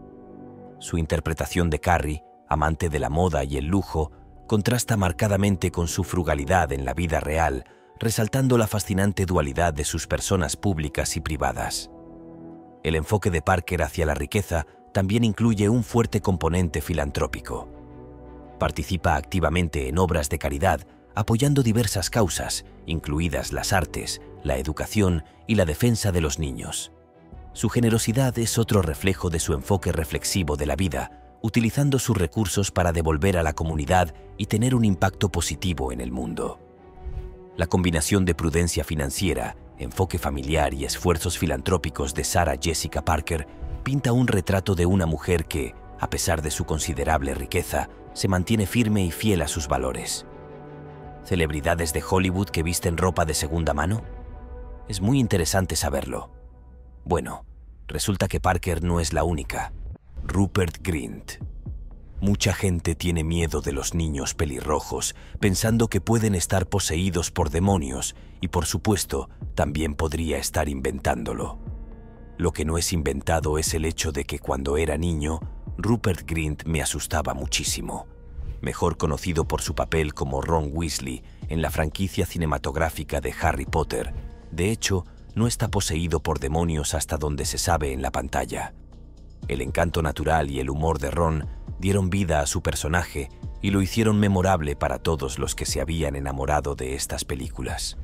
Su interpretación de Carrie, amante de la moda y el lujo, contrasta marcadamente con su frugalidad en la vida real, resaltando la fascinante dualidad de sus personas públicas y privadas. El enfoque de Parker hacia la riqueza también incluye un fuerte componente filantrópico. Participa activamente en obras de caridad, apoyando diversas causas, incluidas las artes, la educación y la defensa de los niños. Su generosidad es otro reflejo de su enfoque reflexivo de la vida, utilizando sus recursos para devolver a la comunidad y tener un impacto positivo en el mundo. La combinación de prudencia financiera, enfoque familiar y esfuerzos filantrópicos de Sarah Jessica Parker pinta un retrato de una mujer que, a pesar de su considerable riqueza, se mantiene firme y fiel a sus valores. ¿Celebridades de Hollywood que visten ropa de segunda mano? Es muy interesante saberlo. Bueno, resulta que Parker no es la única. Rupert Grint. Mucha gente tiene miedo de los niños pelirrojos, pensando que pueden estar poseídos por demonios y, por supuesto, también podría estar inventándolo. Lo que no es inventado es el hecho de que cuando era niño, Rupert Grint me asustaba muchísimo. Mejor conocido por su papel como Ron Weasley en la franquicia cinematográfica de Harry Potter, de hecho, no está poseído por demonios hasta donde se sabe en la pantalla. El encanto natural y el humor de Ron dieron vida a su personaje y lo hicieron memorable para todos los que se habían enamorado de estas películas.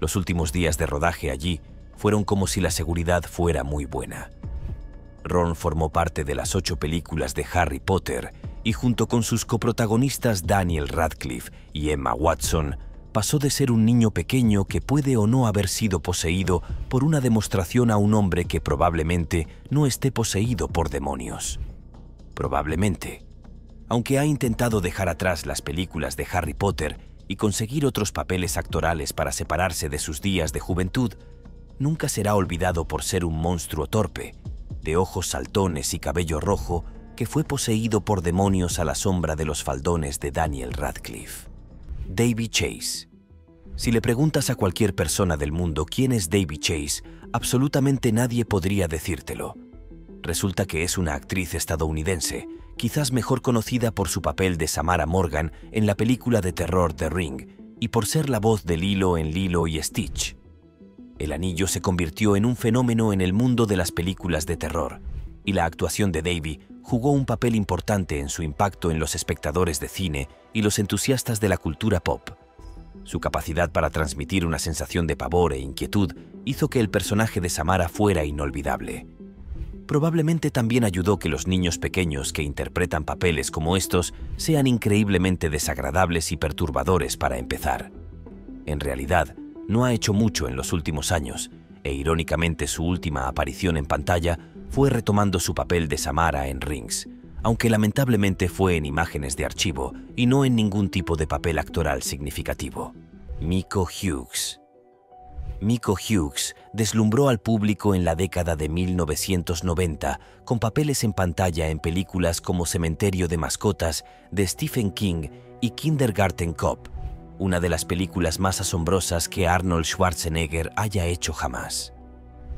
Los últimos días de rodaje allí fueron como si la seguridad fuera muy buena. Ron formó parte de las 8 películas de Harry Potter y junto con sus coprotagonistas Daniel Radcliffe y Emma Watson, pasó de ser un niño pequeño que puede o no haber sido poseído por una demostración a un hombre que probablemente no esté poseído por demonios. Probablemente. Aunque ha intentado dejar atrás las películas de Harry Potter y conseguir otros papeles actorales para separarse de sus días de juventud, nunca será olvidado por ser un monstruo torpe, de ojos saltones y cabello rojo, que fue poseído por demonios a la sombra de los faldones de Daniel Radcliffe. Daisy Chase. Si le preguntas a cualquier persona del mundo quién es Daisy Chase, absolutamente nadie podría decírtelo. Resulta que es una actriz estadounidense, quizás mejor conocida por su papel de Samara Morgan en la película de terror The Ring y por ser la voz de Lilo en Lilo y Stitch. El anillo se convirtió en un fenómeno en el mundo de las películas de terror, y la actuación de Daisy jugó un papel importante en su impacto en los espectadores de cine y los entusiastas de la cultura pop. Su capacidad para transmitir una sensación de pavor e inquietud hizo que el personaje de Samara fuera inolvidable. Probablemente también ayudó que los niños pequeños que interpretan papeles como estos sean increíblemente desagradables y perturbadores para empezar. En realidad, no ha hecho mucho en los últimos años, e irónicamente su última aparición en pantalla fue retomando su papel de Samara en Rings, aunque lamentablemente fue en imágenes de archivo y no en ningún tipo de papel actoral significativo. Miko Hughes. Miko Hughes deslumbró al público en la década de 1990 con papeles en pantalla en películas como Cementerio de Mascotas de Stephen King y Kindergarten Cop, una de las películas más asombrosas que Arnold Schwarzenegger haya hecho jamás.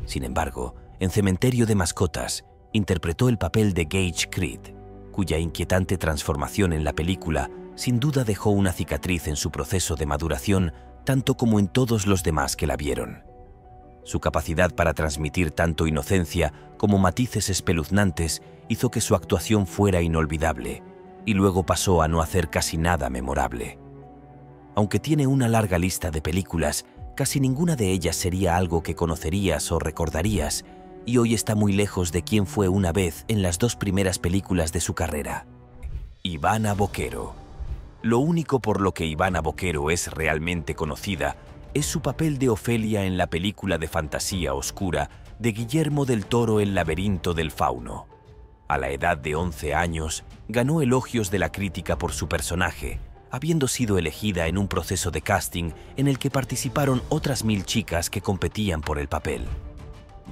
Sin embargo, en Cementerio de Mascotas, interpretó el papel de Gage Creed, cuya inquietante transformación en la película sin duda dejó una cicatriz en su proceso de maduración tanto como en todos los demás que la vieron. Su capacidad para transmitir tanto inocencia como matices espeluznantes hizo que su actuación fuera inolvidable, y luego pasó a no hacer casi nada memorable. Aunque tiene una larga lista de películas, casi ninguna de ellas sería algo que conocerías o recordarías, y hoy está muy lejos de quien fue una vez en las dos primeras películas de su carrera. Ivana Boquero. Lo único por lo que Ivana Boquero es realmente conocida es su papel de Ofelia en la película de fantasía oscura de Guillermo del Toro El laberinto del fauno. A la edad de 11 años, ganó elogios de la crítica por su personaje, habiendo sido elegida en un proceso de casting en el que participaron otras 1000 chicas que competían por el papel.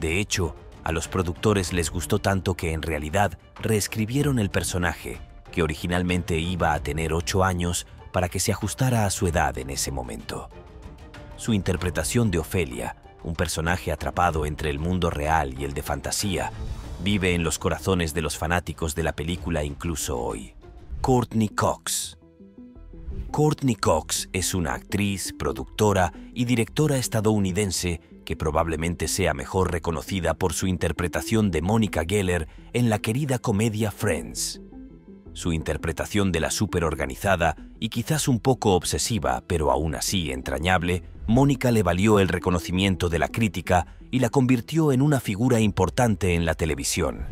De hecho, a los productores les gustó tanto que en realidad reescribieron el personaje, que originalmente iba a tener 8 años, para que se ajustara a su edad en ese momento. Su interpretación de Ofelia, un personaje atrapado entre el mundo real y el de fantasía, vive en los corazones de los fanáticos de la película incluso hoy. Courtney Cox. Courtney Cox es una actriz, productora y directora estadounidense que probablemente sea mejor reconocida por su interpretación de Mónica Geller en la querida comedia Friends. Su interpretación de la superorganizada y quizás un poco obsesiva, pero aún así entrañable, Mónica le valió el reconocimiento de la crítica y la convirtió en una figura importante en la televisión.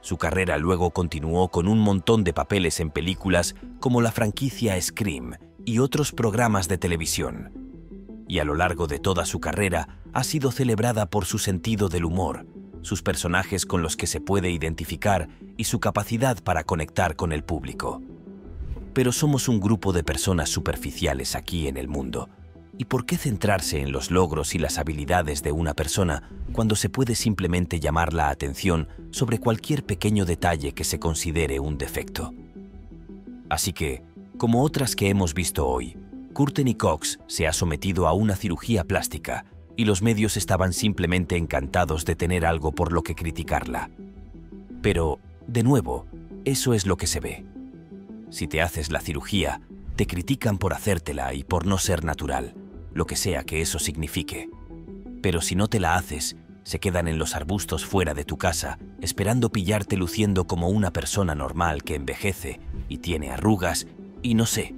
Su carrera luego continuó con un montón de papeles en películas como la franquicia Scream y otros programas de televisión. Y a lo largo de toda su carrera ha sido celebrada por su sentido del humor, sus personajes con los que se puede identificar y su capacidad para conectar con el público. Pero somos un grupo de personas superficiales aquí en el mundo. ¿Y por qué centrarse en los logros y las habilidades de una persona cuando se puede simplemente llamar la atención sobre cualquier pequeño detalle que se considere un defecto? Así que, como otras que hemos visto hoy, Courtney Cox se ha sometido a una cirugía plástica, y los medios estaban simplemente encantados de tener algo por lo que criticarla. Pero, de nuevo, eso es lo que se ve. Si te haces la cirugía, te critican por hacértela y por no ser natural, lo que sea que eso signifique. Pero si no te la haces, se quedan en los arbustos fuera de tu casa, esperando pillarte luciendo como una persona normal que envejece y tiene arrugas y no sé.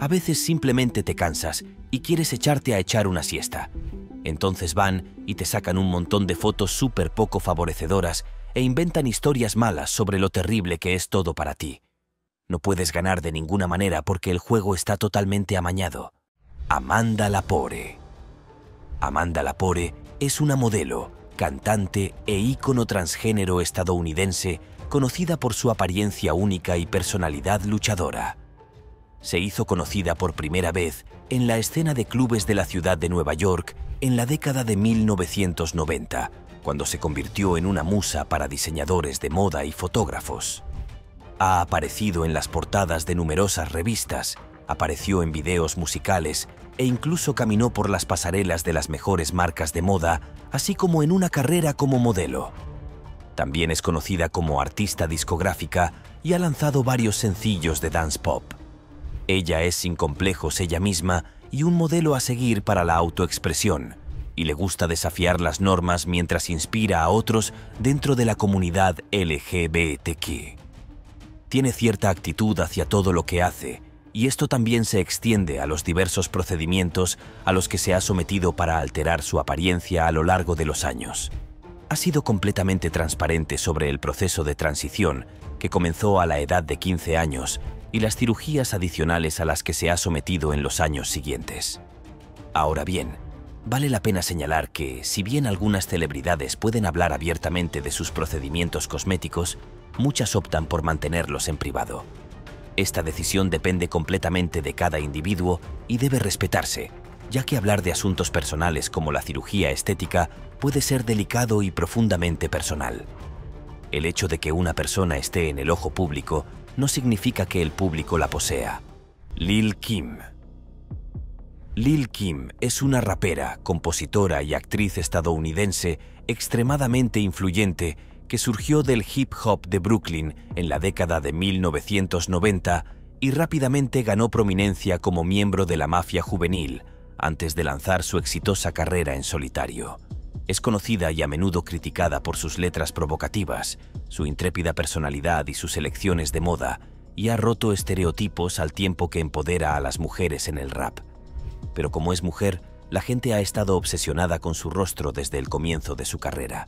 A veces simplemente te cansas y quieres echarte a echar una siesta. Entonces van y te sacan un montón de fotos súper poco favorecedoras e inventan historias malas sobre lo terrible que es todo para ti. No puedes ganar de ninguna manera porque el juego está totalmente amañado. Amanda Lapore. Amanda Lapore es una modelo, cantante e ícono transgénero estadounidense conocida por su apariencia única y personalidad luchadora. Se hizo conocida por primera vez en la escena de clubes de la ciudad de Nueva York en la década de 1990, cuando se convirtió en una musa para diseñadores de moda y fotógrafos. Ha aparecido en las portadas de numerosas revistas, apareció en videos musicales e incluso caminó por las pasarelas de las mejores marcas de moda, así como en una carrera como modelo. También es conocida como artista discográfica y ha lanzado varios sencillos de dance pop. Ella es sin complejos ella misma y un modelo a seguir para la autoexpresión, y le gusta desafiar las normas mientras inspira a otros dentro de la comunidad LGBTQ. Tiene cierta actitud hacia todo lo que hace, y esto también se extiende a los diversos procedimientos a los que se ha sometido para alterar su apariencia a lo largo de los años. Ha sido completamente transparente sobre el proceso de transición, que comenzó a la edad de 15 años, y las cirugías adicionales a las que se ha sometido en los años siguientes. Ahora bien, vale la pena señalar que, si bien algunas celebridades pueden hablar abiertamente de sus procedimientos cosméticos, muchas optan por mantenerlos en privado. Esta decisión depende completamente de cada individuo y debe respetarse, ya que hablar de asuntos personales como la cirugía estética puede ser delicado y profundamente personal. El hecho de que una persona esté en el ojo público no significa que el público la posea. Lil' Kim. Lil' Kim es una rapera, compositora y actriz estadounidense extremadamente influyente que surgió del hip hop de Brooklyn en la década de 1990 y rápidamente ganó prominencia como miembro de la mafia juvenil, antes de lanzar su exitosa carrera en solitario. Es conocida y a menudo criticada por sus letras provocativas, su intrépida personalidad y sus elecciones de moda, y ha roto estereotipos al tiempo que empodera a las mujeres en el rap. Pero como es mujer, la gente ha estado obsesionada con su rostro desde el comienzo de su carrera.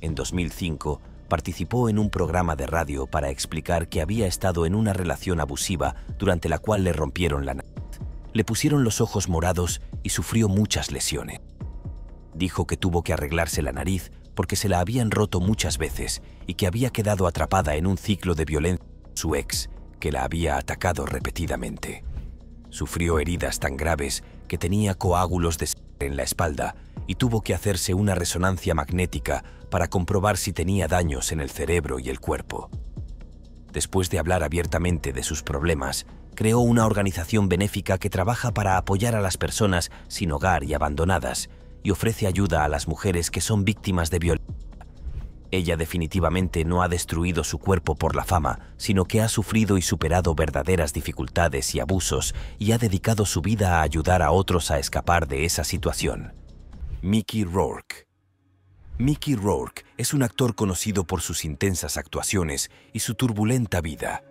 En 2005, participó en un programa de radio para explicar que había estado en una relación abusiva durante la cual le rompieron la nariz, le pusieron los ojos morados y sufrió muchas lesiones. Dijo que tuvo que arreglarse la nariz porque se la habían roto muchas veces y que había quedado atrapada en un ciclo de violencia con su ex, que la había atacado repetidamente. Sufrió heridas tan graves que tenía coágulos de sangre en la espalda y tuvo que hacerse una resonancia magnética para comprobar si tenía daños en el cerebro y el cuerpo. Después de hablar abiertamente de sus problemas, creó una organización benéfica que trabaja para apoyar a las personas sin hogar y abandonadas, y ofrece ayuda a las mujeres que son víctimas de violencia. Ella definitivamente no ha destruido su cuerpo por la fama, sino que ha sufrido y superado verdaderas dificultades y abusos, y ha dedicado su vida a ayudar a otros a escapar de esa situación. Mickey Rourke. Mickey Rourke es un actor conocido por sus intensas actuaciones y su turbulenta vida.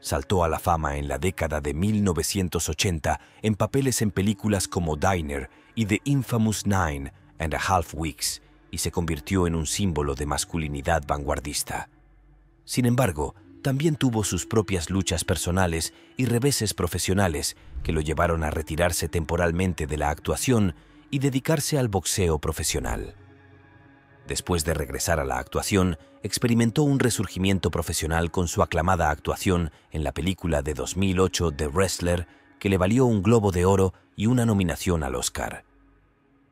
Saltó a la fama en la década de 1980 en papeles en películas como Diner y The Infamous 9½ Weeks, y se convirtió en un símbolo de masculinidad vanguardista. Sin embargo, también tuvo sus propias luchas personales y reveses profesionales que lo llevaron a retirarse temporalmente de la actuación y dedicarse al boxeo profesional. Después de regresar a la actuación, experimentó un resurgimiento profesional con su aclamada actuación en la película de 2008 The Wrestler, que le valió un Globo de Oro y una nominación al Oscar.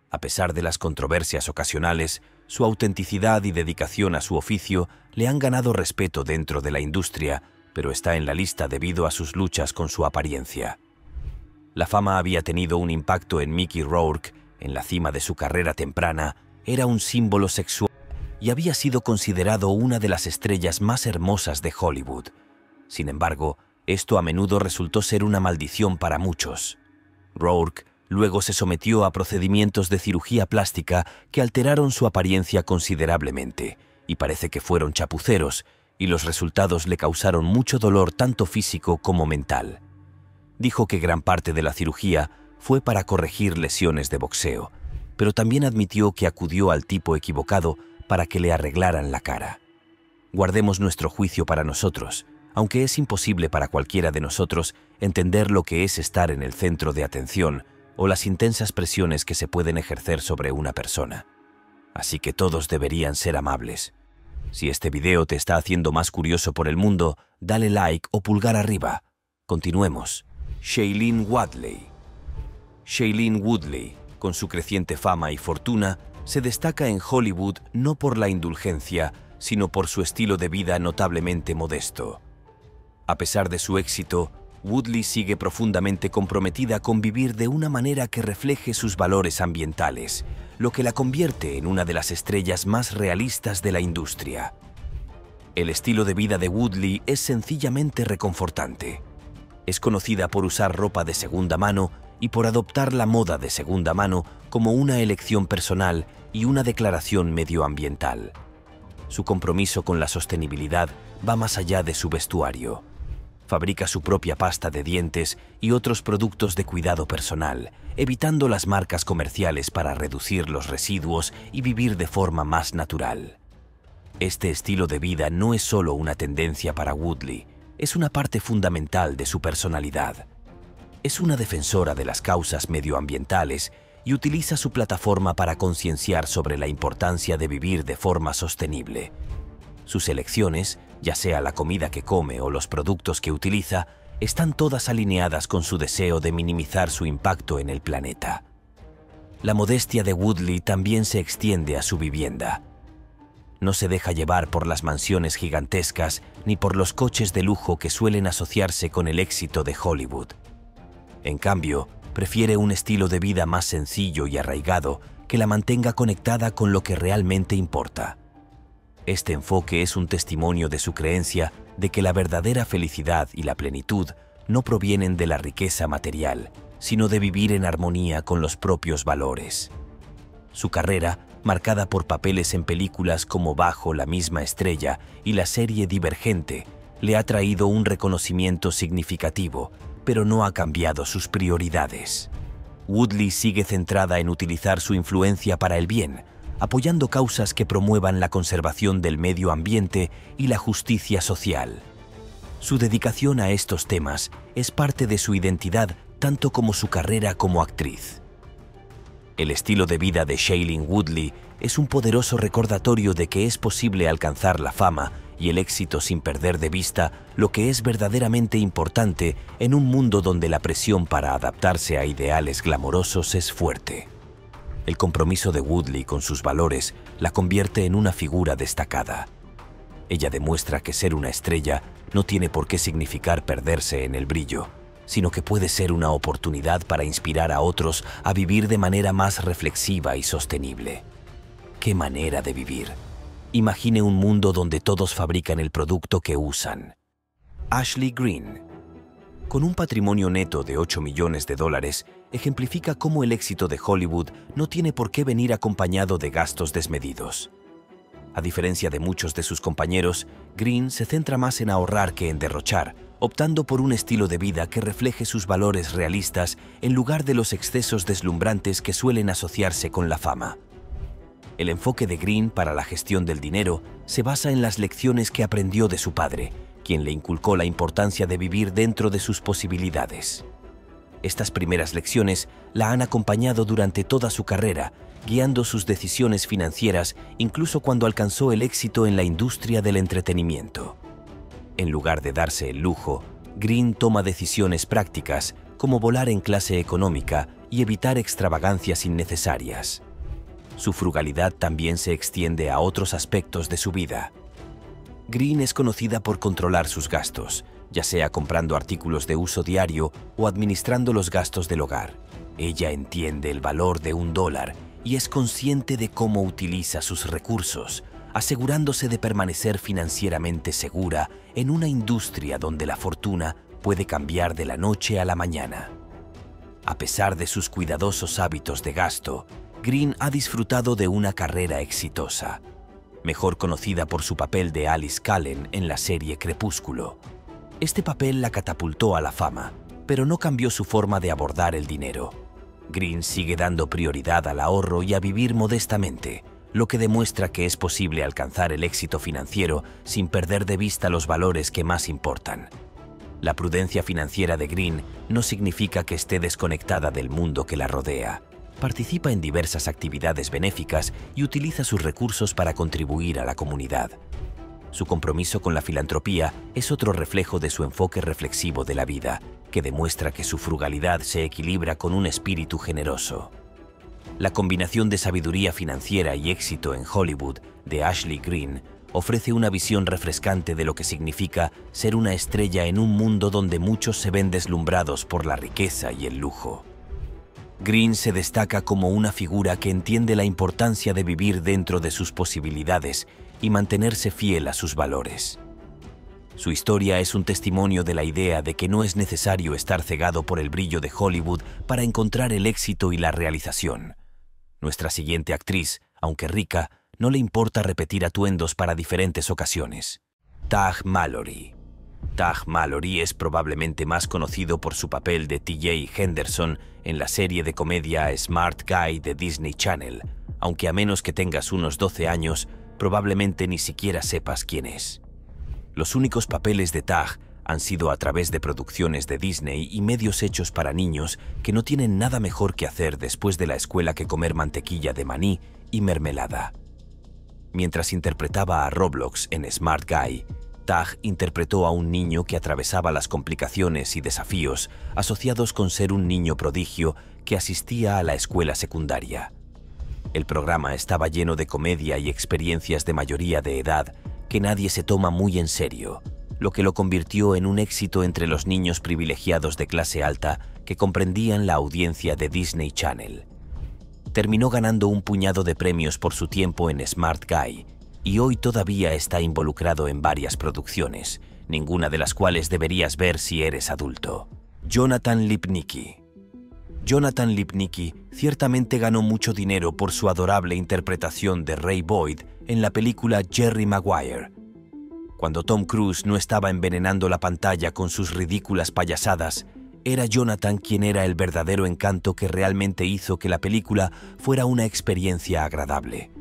A pesar de las controversias ocasionales, su autenticidad y dedicación a su oficio le han ganado respeto dentro de la industria, pero está en la lista debido a sus luchas con su apariencia. La fama había tenido un impacto en Mickey Rourke. En la cima de su carrera temprana, era un símbolo sexual y había sido considerado una de las estrellas más hermosas de Hollywood. Sin embargo, esto a menudo resultó ser una maldición para muchos. Rourke luego se sometió a procedimientos de cirugía plástica que alteraron su apariencia considerablemente, y parece que fueron chapuceros, y los resultados le causaron mucho dolor tanto físico como mental. Dijo que gran parte de la cirugía fue para corregir lesiones de boxeo, pero también admitió que acudió al tipo equivocado para que le arreglaran la cara. Guardemos nuestro juicio para nosotros, aunque es imposible para cualquiera de nosotros entender lo que es estar en el centro de atención o las intensas presiones que se pueden ejercer sobre una persona. Así que todos deberían ser amables. Si este video te está haciendo más curioso por el mundo, dale like o pulgar arriba. Continuemos. Shailene Woodley. Shailene Woodley, con su creciente fama y fortuna, se destaca en Hollywood no por la indulgencia, sino por su estilo de vida notablemente modesto. A pesar de su éxito, Woodley sigue profundamente comprometida con vivir de una manera que refleje sus valores ambientales, lo que la convierte en una de las estrellas más realistas de la industria. El estilo de vida de Woodley es sencillamente reconfortante. Es conocida por usar ropa de segunda mano y por adoptar la moda de segunda mano como una elección personal y una declaración medioambiental. Su compromiso con la sostenibilidad va más allá de su vestuario. Fabrica su propia pasta de dientes y otros productos de cuidado personal, evitando las marcas comerciales para reducir los residuos y vivir de forma más natural. Este estilo de vida no es solo una tendencia para Woodley, es una parte fundamental de su personalidad. Es una defensora de las causas medioambientales y utiliza su plataforma para concienciar sobre la importancia de vivir de forma sostenible. Sus elecciones, ya sea la comida que come o los productos que utiliza, están todas alineadas con su deseo de minimizar su impacto en el planeta. La modestia de Woodley también se extiende a su vivienda. No se deja llevar por las mansiones gigantescas ni por los coches de lujo que suelen asociarse con el éxito de Hollywood. En cambio, prefiere un estilo de vida más sencillo y arraigado que la mantenga conectada con lo que realmente importa. Este enfoque es un testimonio de su creencia de que la verdadera felicidad y la plenitud no provienen de la riqueza material, sino de vivir en armonía con los propios valores. Su carrera, marcada por papeles en películas como Bajo la misma estrella y la serie Divergente, le ha traído un reconocimiento significativo, pero no ha cambiado sus prioridades. Woodley sigue centrada en utilizar su influencia para el bien, apoyando causas que promuevan la conservación del medio ambiente y la justicia social. Su dedicación a estos temas es parte de su identidad, tanto como su carrera como actriz. El estilo de vida de Shailene Woodley es un poderoso recordatorio de que es posible alcanzar la fama y el éxito sin perder de vista lo que es verdaderamente importante en un mundo donde la presión para adaptarse a ideales glamorosos es fuerte. El compromiso de Woodley con sus valores la convierte en una figura destacada. Ella demuestra que ser una estrella no tiene por qué significar perderse en el brillo, sino que puede ser una oportunidad para inspirar a otros a vivir de manera más reflexiva y sostenible. ¡Qué manera de vivir! Imagine un mundo donde todos fabrican el producto que usan. Ashley Greene, con un patrimonio neto de $8 millones, ejemplifica cómo el éxito de Hollywood no tiene por qué venir acompañado de gastos desmedidos. A diferencia de muchos de sus compañeros, Greene se centra más en ahorrar que en derrochar, optando por un estilo de vida que refleje sus valores realistas en lugar de los excesos deslumbrantes que suelen asociarse con la fama. El enfoque de Greene para la gestión del dinero se basa en las lecciones que aprendió de su padre, quien le inculcó la importancia de vivir dentro de sus posibilidades. Estas primeras lecciones la han acompañado durante toda su carrera, guiando sus decisiones financieras incluso cuando alcanzó el éxito en la industria del entretenimiento. En lugar de darse el lujo, Greene toma decisiones prácticas, como volar en clase económica y evitar extravagancias innecesarias. Su frugalidad también se extiende a otros aspectos de su vida. Greene es conocida por controlar sus gastos, ya sea comprando artículos de uso diario o administrando los gastos del hogar. Ella entiende el valor de $1 y es consciente de cómo utiliza sus recursos, asegurándose de permanecer financieramente segura en una industria donde la fortuna puede cambiar de la noche a la mañana. A pesar de sus cuidadosos hábitos de gasto, Greene ha disfrutado de una carrera exitosa, mejor conocida por su papel de Alice Cullen en la serie Crepúsculo. Este papel la catapultó a la fama, pero no cambió su forma de abordar el dinero. Greene sigue dando prioridad al ahorro y a vivir modestamente, lo que demuestra que es posible alcanzar el éxito financiero sin perder de vista los valores que más importan. La prudencia financiera de Greene no significa que esté desconectada del mundo que la rodea. Participa en diversas actividades benéficas y utiliza sus recursos para contribuir a la comunidad. Su compromiso con la filantropía es otro reflejo de su enfoque reflexivo de la vida, que demuestra que su frugalidad se equilibra con un espíritu generoso. La combinación de sabiduría financiera y éxito en Hollywood de Ashley Greene ofrece una visión refrescante de lo que significa ser una estrella en un mundo donde muchos se ven deslumbrados por la riqueza y el lujo. Greene se destaca como una figura que entiende la importancia de vivir dentro de sus posibilidades y mantenerse fiel a sus valores. Su historia es un testimonio de la idea de que no es necesario estar cegado por el brillo de Hollywood para encontrar el éxito y la realización. Nuestra siguiente actriz, aunque rica, no le importa repetir atuendos para diferentes ocasiones. Taj Mallory. Taj Mallory es probablemente más conocido por su papel de T.J. Henderson en la serie de comedia Smart Guy de Disney Channel, aunque a menos que tengas unos 12 años, probablemente ni siquiera sepas quién es. Los únicos papeles de Taj han sido a través de producciones de Disney y medios hechos para niños que no tienen nada mejor que hacer después de la escuela que comer mantequilla de maní y mermelada. Mientras interpretaba a Roblox en Smart Guy, Taj interpretó a un niño que atravesaba las complicaciones y desafíos asociados con ser un niño prodigio que asistía a la escuela secundaria. El programa estaba lleno de comedia y experiencias de mayoría de edad que nadie se toma muy en serio, lo que lo convirtió en un éxito entre los niños privilegiados de clase alta que comprendían la audiencia de Disney Channel. Terminó ganando un puñado de premios por su tiempo en Smart Guy, y hoy todavía está involucrado en varias producciones, ninguna de las cuales deberías ver si eres adulto. Jonathan Lipnicki. Jonathan Lipnicki ciertamente ganó mucho dinero por su adorable interpretación de Ray Boyd en la película Jerry Maguire. Cuando Tom Cruise no estaba envenenando la pantalla con sus ridículas payasadas, era Jonathan quien era el verdadero encanto que realmente hizo que la película fuera una experiencia agradable.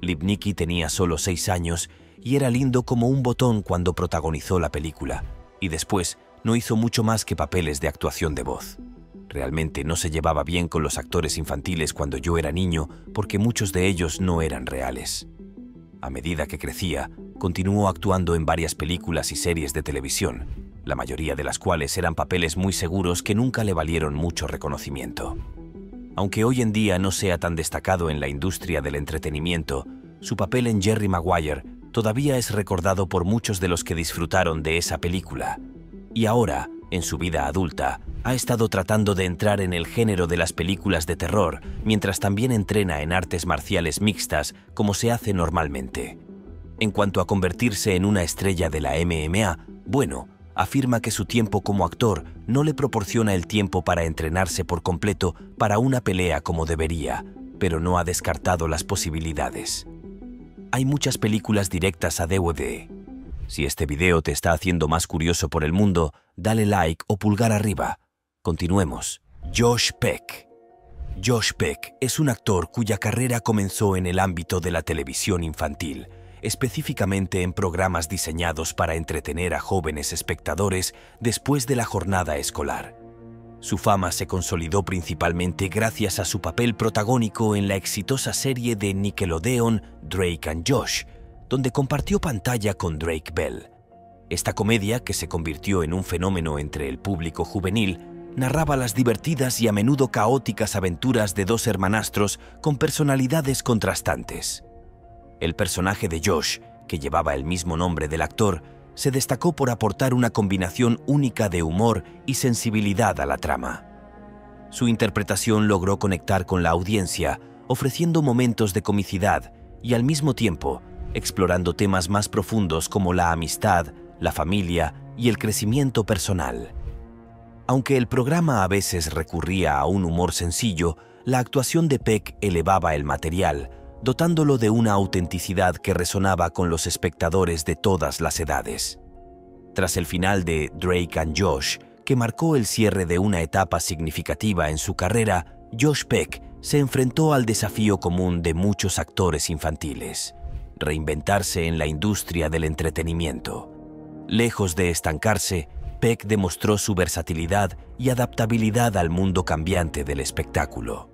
Lipnicki tenía solo 6 años y era lindo como un botón cuando protagonizó la película, y después no hizo mucho más que papeles de actuación de voz. Realmente no se llevaba bien con los actores infantiles cuando yo era niño porque muchos de ellos no eran reales. A medida que crecía, continuó actuando en varias películas y series de televisión, la mayoría de las cuales eran papeles muy seguros que nunca le valieron mucho reconocimiento. Aunque hoy en día no sea tan destacado en la industria del entretenimiento, su papel en Jerry Maguire todavía es recordado por muchos de los que disfrutaron de esa película. Y ahora, en su vida adulta, ha estado tratando de entrar en el género de las películas de terror, mientras también entrena en artes marciales mixtas, como se hace normalmente. En cuanto a convertirse en una estrella de la MMA, bueno, afirma que su tiempo como actor no le proporciona el tiempo para entrenarse por completo para una pelea como debería, pero no ha descartado las posibilidades. Hay muchas películas directas a DVD. Si este video te está haciendo más curioso por el mundo, dale like o pulgar arriba. Continuemos. Josh Peck. Josh Peck es un actor cuya carrera comenzó en el ámbito de la televisión infantil, específicamente en programas diseñados para entretener a jóvenes espectadores después de la jornada escolar. Su fama se consolidó principalmente gracias a su papel protagónico en la exitosa serie de Nickelodeon Drake and Josh, donde compartió pantalla con Drake Bell. Esta comedia, que se convirtió en un fenómeno entre el público juvenil, narraba las divertidas y a menudo caóticas aventuras de dos hermanastros con personalidades contrastantes. El personaje de Josh, que llevaba el mismo nombre del actor, se destacó por aportar una combinación única de humor y sensibilidad a la trama. Su interpretación logró conectar con la audiencia, ofreciendo momentos de comicidad y al mismo tiempo, explorando temas más profundos como la amistad, la familia y el crecimiento personal. Aunque el programa a veces recurría a un humor sencillo, la actuación de Peck elevaba el material, dotándolo de una autenticidad que resonaba con los espectadores de todas las edades. Tras el final de Drake and Josh, que marcó el cierre de una etapa significativa en su carrera, Josh Peck se enfrentó al desafío común de muchos actores infantiles: reinventarse en la industria del entretenimiento. Lejos de estancarse, Peck demostró su versatilidad y adaptabilidad al mundo cambiante del espectáculo.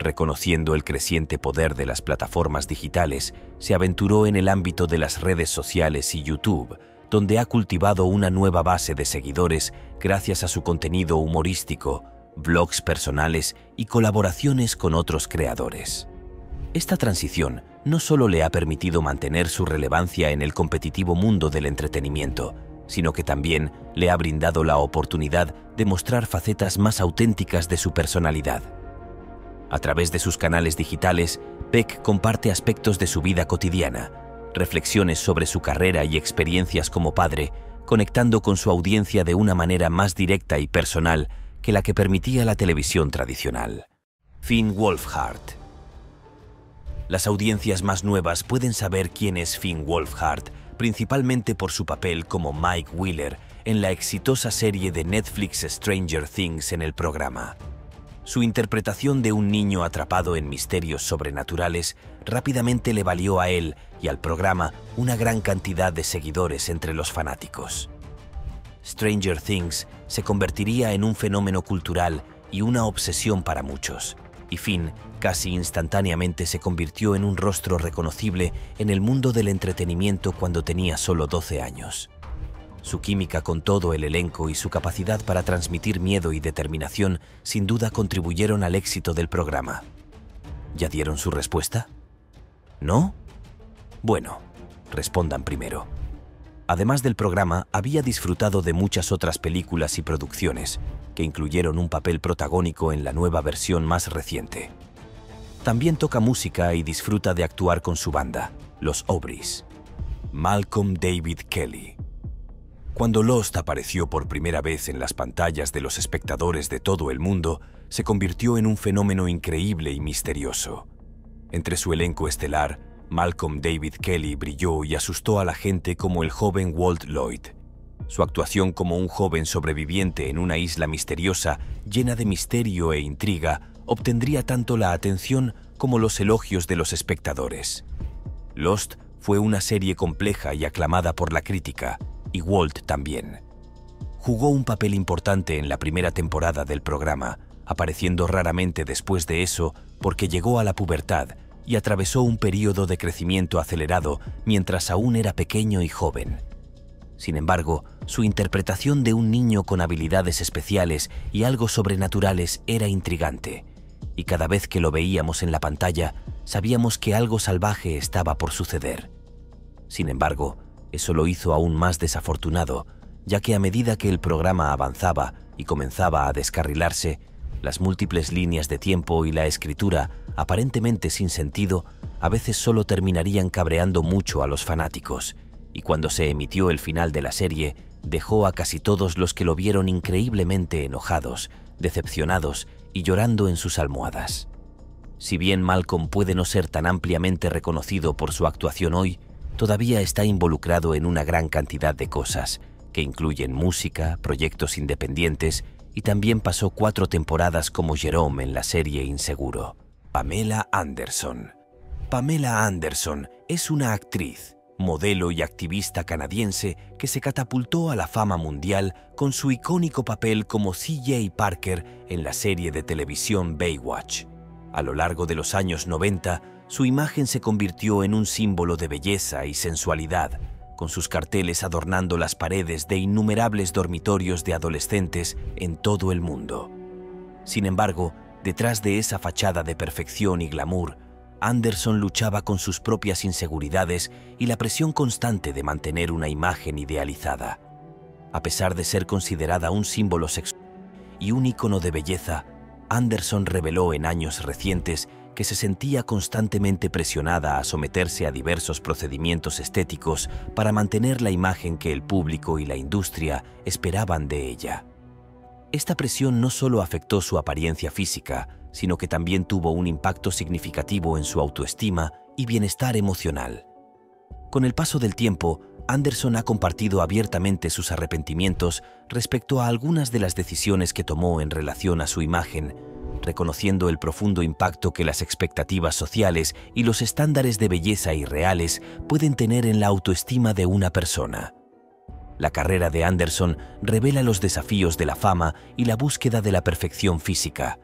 Reconociendo el creciente poder de las plataformas digitales, se aventuró en el ámbito de las redes sociales y YouTube, donde ha cultivado una nueva base de seguidores gracias a su contenido humorístico, blogs personales y colaboraciones con otros creadores. Esta transición no solo le ha permitido mantener su relevancia en el competitivo mundo del entretenimiento, sino que también le ha brindado la oportunidad de mostrar facetas más auténticas de su personalidad. A través de sus canales digitales, Peck comparte aspectos de su vida cotidiana, reflexiones sobre su carrera y experiencias como padre, conectando con su audiencia de una manera más directa y personal que la que permitía la televisión tradicional. Finn Wolfhard. Las audiencias más nuevas pueden saber quién es Finn Wolfhard, principalmente por su papel como Mike Wheeler en la exitosa serie de Netflix Stranger Things en el programa. Su interpretación de un niño atrapado en misterios sobrenaturales rápidamente le valió a él y al programa una gran cantidad de seguidores entre los fanáticos. Stranger Things se convertiría en un fenómeno cultural y una obsesión para muchos, y Finn casi instantáneamente se convirtió en un rostro reconocible en el mundo del entretenimiento cuando tenía solo 12 años. Su química con todo el elenco y su capacidad para transmitir miedo y determinación sin duda contribuyeron al éxito del programa. ¿Ya dieron su respuesta? ¿No? Bueno, respondan primero. Además del programa, había disfrutado de muchas otras películas y producciones, que incluyeron un papel protagónico en la nueva versión más reciente. También toca música y disfruta de actuar con su banda, los O'Briens. Malcolm David Kelly. Cuando Lost apareció por primera vez en las pantallas de los espectadores de todo el mundo, se convirtió en un fenómeno increíble y misterioso. Entre su elenco estelar, Malcolm David Kelly brilló y asustó a la gente como el joven Walt Lloyd. Su actuación como un joven sobreviviente en una isla misteriosa, llena de misterio e intriga, obtendría tanto la atención como los elogios de los espectadores. Lost fue una serie compleja y aclamada por la crítica, y Walt también. Jugó un papel importante en la primera temporada del programa, apareciendo raramente después de eso porque llegó a la pubertad y atravesó un periodo de crecimiento acelerado mientras aún era pequeño y joven. Sin embargo, su interpretación de un niño con habilidades especiales y algo sobrenaturales era intrigante, y cada vez que lo veíamos en la pantalla, sabíamos que algo salvaje estaba por suceder. Sin embargo, eso lo hizo aún más desafortunado, ya que a medida que el programa avanzaba y comenzaba a descarrilarse, las múltiples líneas de tiempo y la escritura, aparentemente sin sentido, a veces solo terminarían cabreando mucho a los fanáticos, y cuando se emitió el final de la serie, dejó a casi todos los que lo vieron increíblemente enojados, decepcionados y llorando en sus almohadas. Si bien Malcolm puede no ser tan ampliamente reconocido por su actuación hoy, todavía está involucrado en una gran cantidad de cosas, que incluyen música, proyectos independientes, y también pasó 4 temporadas como Jerome en la serie Inseguro. Pamela Anderson. Pamela Anderson es una actriz, modelo y activista canadiense que se catapultó a la fama mundial con su icónico papel como CJ Parker en la serie de televisión Baywatch. A lo largo de los años 90, su imagen se convirtió en un símbolo de belleza y sensualidad, con sus carteles adornando las paredes de innumerables dormitorios de adolescentes en todo el mundo. Sin embargo, detrás de esa fachada de perfección y glamour, Anderson luchaba con sus propias inseguridades y la presión constante de mantener una imagen idealizada. A pesar de ser considerada un símbolo sexual y un ícono de belleza, Anderson reveló en años recientes que se sentía constantemente presionada a someterse a diversos procedimientos estéticos para mantener la imagen que el público y la industria esperaban de ella. Esta presión no solo afectó su apariencia física, sino que también tuvo un impacto significativo en su autoestima y bienestar emocional. Con el paso del tiempo, Anderson ha compartido abiertamente sus arrepentimientos respecto a algunas de las decisiones que tomó en relación a su imagen, reconociendo el profundo impacto que las expectativas sociales y los estándares de belleza irreales pueden tener en la autoestima de una persona. La carrera de Anderson revela los desafíos de la fama y la búsqueda de la perfección física.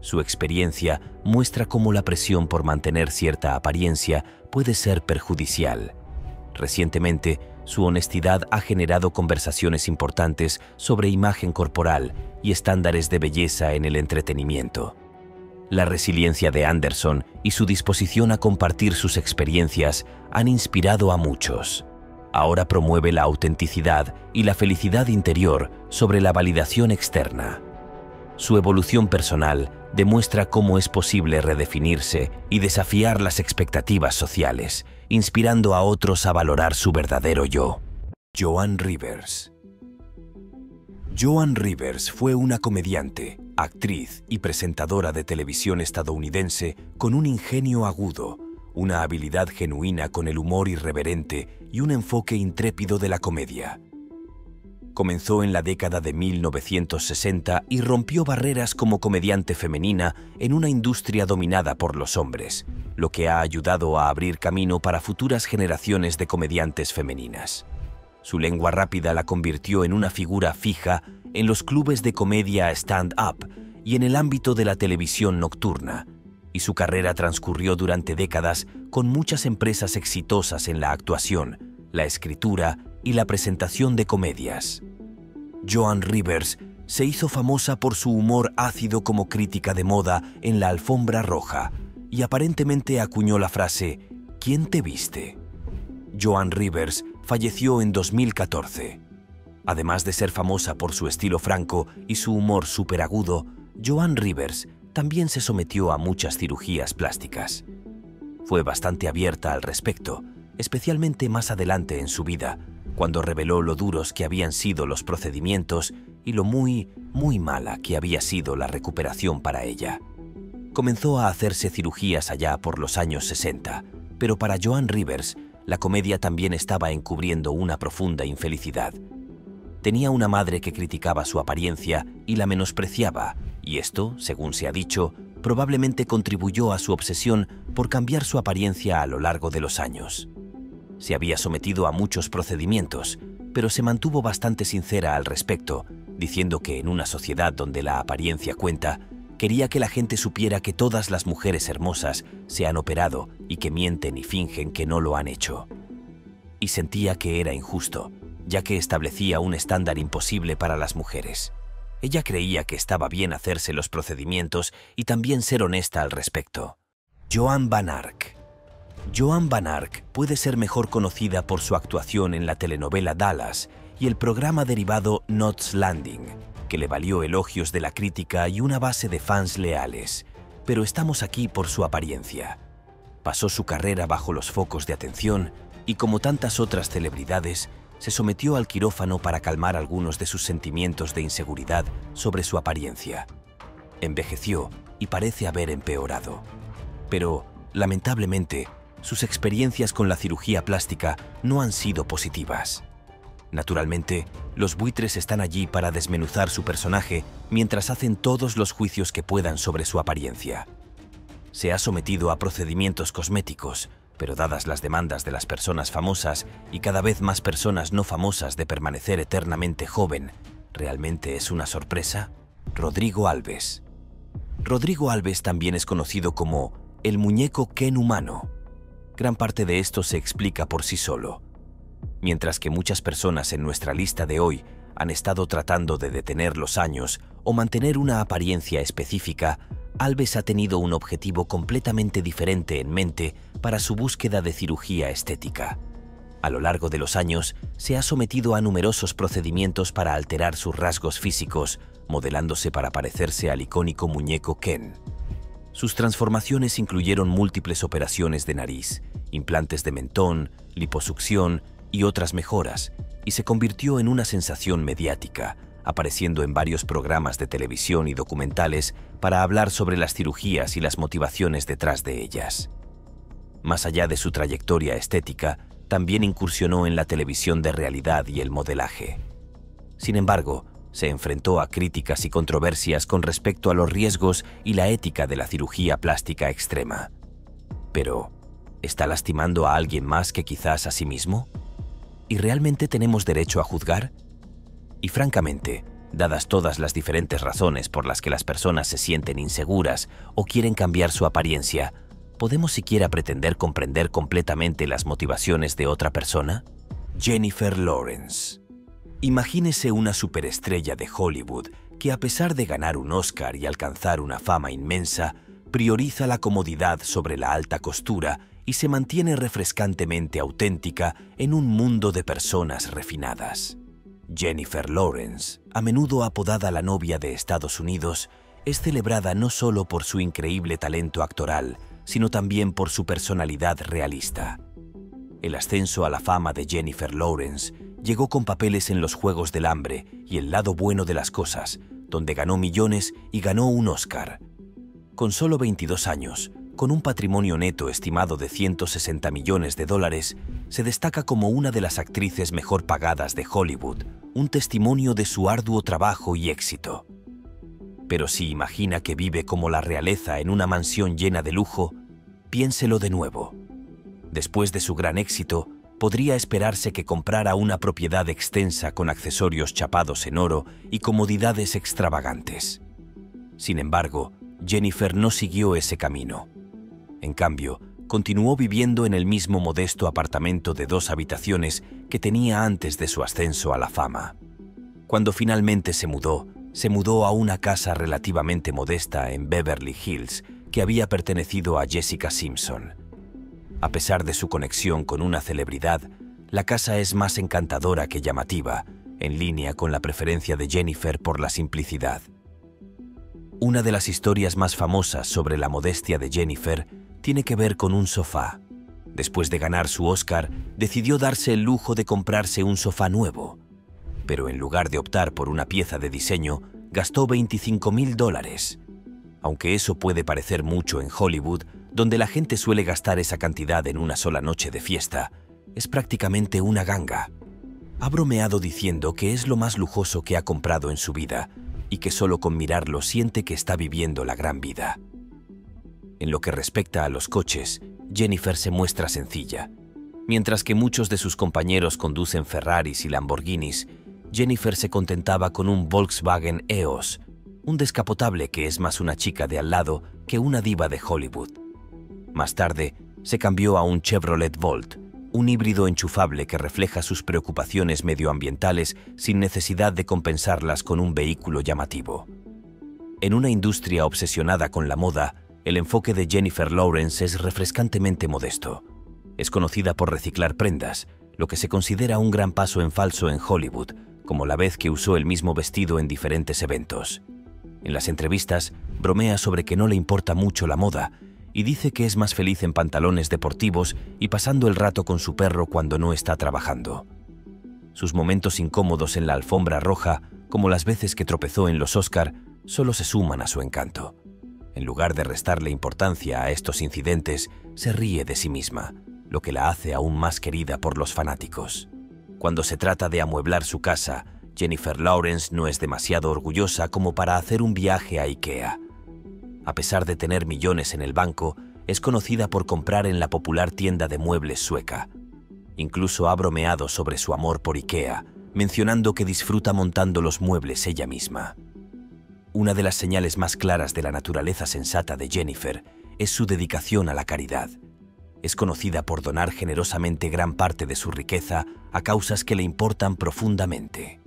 Su experiencia muestra cómo la presión por mantener cierta apariencia puede ser perjudicial. Recientemente, su honestidad ha generado conversaciones importantes sobre imagen corporal y estándares de belleza en el entretenimiento. La resiliencia de Anderson y su disposición a compartir sus experiencias han inspirado a muchos. Ahora promueve la autenticidad y la felicidad interior sobre la validación externa. Su evolución personal demuestra cómo es posible redefinirse y desafiar las expectativas sociales, inspirando a otros a valorar su verdadero yo. Joan Rivers. Joan Rivers fue una comediante, actriz y presentadora de televisión estadounidense con un ingenio agudo, una habilidad genuina con el humor irreverente y un enfoque intrépido de la comedia. Comenzó en la década de 1960 y rompió barreras como comediante femenina en una industria dominada por los hombres, lo que ha ayudado a abrir camino para futuras generaciones de comediantes femeninas. Su lengua rápida la convirtió en una figura fija en los clubes de comedia stand-up y en el ámbito de la televisión nocturna, y su carrera transcurrió durante décadas con muchas empresas exitosas en la actuación, la escritura y la presentación de comedias. Joan Rivers se hizo famosa por su humor ácido como crítica de moda en la alfombra roja y aparentemente acuñó la frase «¿Quién te viste?». Joan Rivers falleció en 2014. Además de ser famosa por su estilo franco y su humor superagudo, Joan Rivers también se sometió a muchas cirugías plásticas. Fue bastante abierta al respecto, especialmente más adelante en su vida, cuando reveló lo duros que habían sido los procedimientos y lo muy, muy mala que había sido la recuperación para ella. Comenzó a hacerse cirugías allá por los años 60, pero para Joan Rivers, la comedia también estaba encubriendo una profunda infelicidad. Tenía una madre que criticaba su apariencia y la menospreciaba, y esto, según se ha dicho, probablemente contribuyó a su obsesión por cambiar su apariencia a lo largo de los años. Se había sometido a muchos procedimientos, pero se mantuvo bastante sincera al respecto, diciendo que en una sociedad donde la apariencia cuenta, quería que la gente supiera que todas las mujeres hermosas se han operado y que mienten y fingen que no lo han hecho. Y sentía que era injusto, ya que establecía un estándar imposible para las mujeres. Ella creía que estaba bien hacerse los procedimientos y también ser honesta al respecto. Joan Van Ark. Joan Van Ark puede ser mejor conocida por su actuación en la telenovela Dallas y el programa derivado Knots Landing, que le valió elogios de la crítica y una base de fans leales, pero estamos aquí por su apariencia. Pasó su carrera bajo los focos de atención y, como tantas otras celebridades, se sometió al quirófano para calmar algunos de sus sentimientos de inseguridad sobre su apariencia. Envejeció y parece haber empeorado. Pero, lamentablemente, sus experiencias con la cirugía plástica no han sido positivas. Naturalmente, los buitres están allí para desmenuzar su personaje mientras hacen todos los juicios que puedan sobre su apariencia. Se ha sometido a procedimientos cosméticos, pero dadas las demandas de las personas famosas y cada vez más personas no famosas de permanecer eternamente joven, ¿realmente es una sorpresa? Rodrigo Alves. Rodrigo Alves también es conocido como el muñeco Ken humano. Gran parte de esto se explica por sí solo. Mientras que muchas personas en nuestra lista de hoy han estado tratando de detener los años o mantener una apariencia específica, Alves ha tenido un objetivo completamente diferente en mente para su búsqueda de cirugía estética. A lo largo de los años, se ha sometido a numerosos procedimientos para alterar sus rasgos físicos, modelándose para parecerse al icónico muñeco Ken. Sus transformaciones incluyeron múltiples operaciones de nariz, implantes de mentón, liposucción y otras mejoras, y se convirtió en una sensación mediática, apareciendo en varios programas de televisión y documentales para hablar sobre las cirugías y las motivaciones detrás de ellas. Más allá de su trayectoria estética, también incursionó en la televisión de realidad y el modelaje. Sin embargo, se enfrentó a críticas y controversias con respecto a los riesgos y la ética de la cirugía plástica extrema. Pero, ¿está lastimando a alguien más que quizás a sí mismo? ¿Y realmente tenemos derecho a juzgar? Y francamente, dadas todas las diferentes razones por las que las personas se sienten inseguras o quieren cambiar su apariencia, ¿podemos siquiera pretender comprender completamente las motivaciones de otra persona? Jennifer Lawrence. Imagínese una superestrella de Hollywood que, a pesar de ganar un Oscar y alcanzar una fama inmensa, prioriza la comodidad sobre la alta costura y se mantiene refrescantemente auténtica en un mundo de personas refinadas. Jennifer Lawrence, a menudo apodada la novia de Estados Unidos, es celebrada no solo por su increíble talento actoral, sino también por su personalidad realista. El ascenso a la fama de Jennifer Lawrence llegó con papeles en Los Juegos del Hambre y El lado bueno de las cosas, donde ganó millones y ganó un Oscar. Con solo 22 años, con un patrimonio neto estimado de 160 millones de dólares, se destaca como una de las actrices mejor pagadas de Hollywood, un testimonio de su arduo trabajo y éxito. Pero si imagina que vive como la realeza en una mansión llena de lujo, piénselo de nuevo. Después de su gran éxito, podría esperarse que comprara una propiedad extensa con accesorios chapados en oro y comodidades extravagantes. Sin embargo, Jennifer no siguió ese camino. En cambio, continuó viviendo en el mismo modesto apartamento de 2 habitaciones que tenía antes de su ascenso a la fama. Cuando finalmente se mudó a una casa relativamente modesta en Beverly Hills que había pertenecido a Jessica Simpson. A pesar de su conexión con una celebridad, la casa es más encantadora que llamativa, en línea con la preferencia de Jennifer por la simplicidad. Una de las historias más famosas sobre la modestia de Jennifer tiene que ver con un sofá. Después de ganar su Oscar, decidió darse el lujo de comprarse un sofá nuevo. Pero en lugar de optar por una pieza de diseño, gastó $25.000. Aunque eso puede parecer mucho en Hollywood, donde la gente suele gastar esa cantidad en una sola noche de fiesta, es prácticamente una ganga. Ha bromeado diciendo que es lo más lujoso que ha comprado en su vida y que solo con mirarlo siente que está viviendo la gran vida. En lo que respecta a los coches, Jennifer se muestra sencilla. Mientras que muchos de sus compañeros conducen Ferraris y Lamborghinis, Jennifer se contentaba con un Volkswagen EOS, un descapotable que es más una chica de al lado que una diva de Hollywood. Más tarde, se cambió a un Chevrolet Volt, un híbrido enchufable que refleja sus preocupaciones medioambientales sin necesidad de compensarlas con un vehículo llamativo. En una industria obsesionada con la moda, el enfoque de Jennifer Lawrence es refrescantemente modesto. Es conocida por reciclar prendas, lo que se considera un gran paso en falso en Hollywood, como la vez que usó el mismo vestido en diferentes eventos. En las entrevistas, bromea sobre que no le importa mucho la moda y dice que es más feliz en pantalones deportivos y pasando el rato con su perro cuando no está trabajando. Sus momentos incómodos en la alfombra roja, como las veces que tropezó en los Oscar, solo se suman a su encanto. En lugar de restarle importancia a estos incidentes, se ríe de sí misma, lo que la hace aún más querida por los fanáticos. Cuando se trata de amueblar su casa, Jennifer Lawrence no es demasiado orgullosa como para hacer un viaje a IKEA. A pesar de tener millones en el banco, es conocida por comprar en la popular tienda de muebles sueca. Incluso ha bromeado sobre su amor por IKEA, mencionando que disfruta montando los muebles ella misma. Una de las señales más claras de la naturaleza sensata de Jennifer es su dedicación a la caridad. Es conocida por donar generosamente gran parte de su riqueza a causas que le importan profundamente.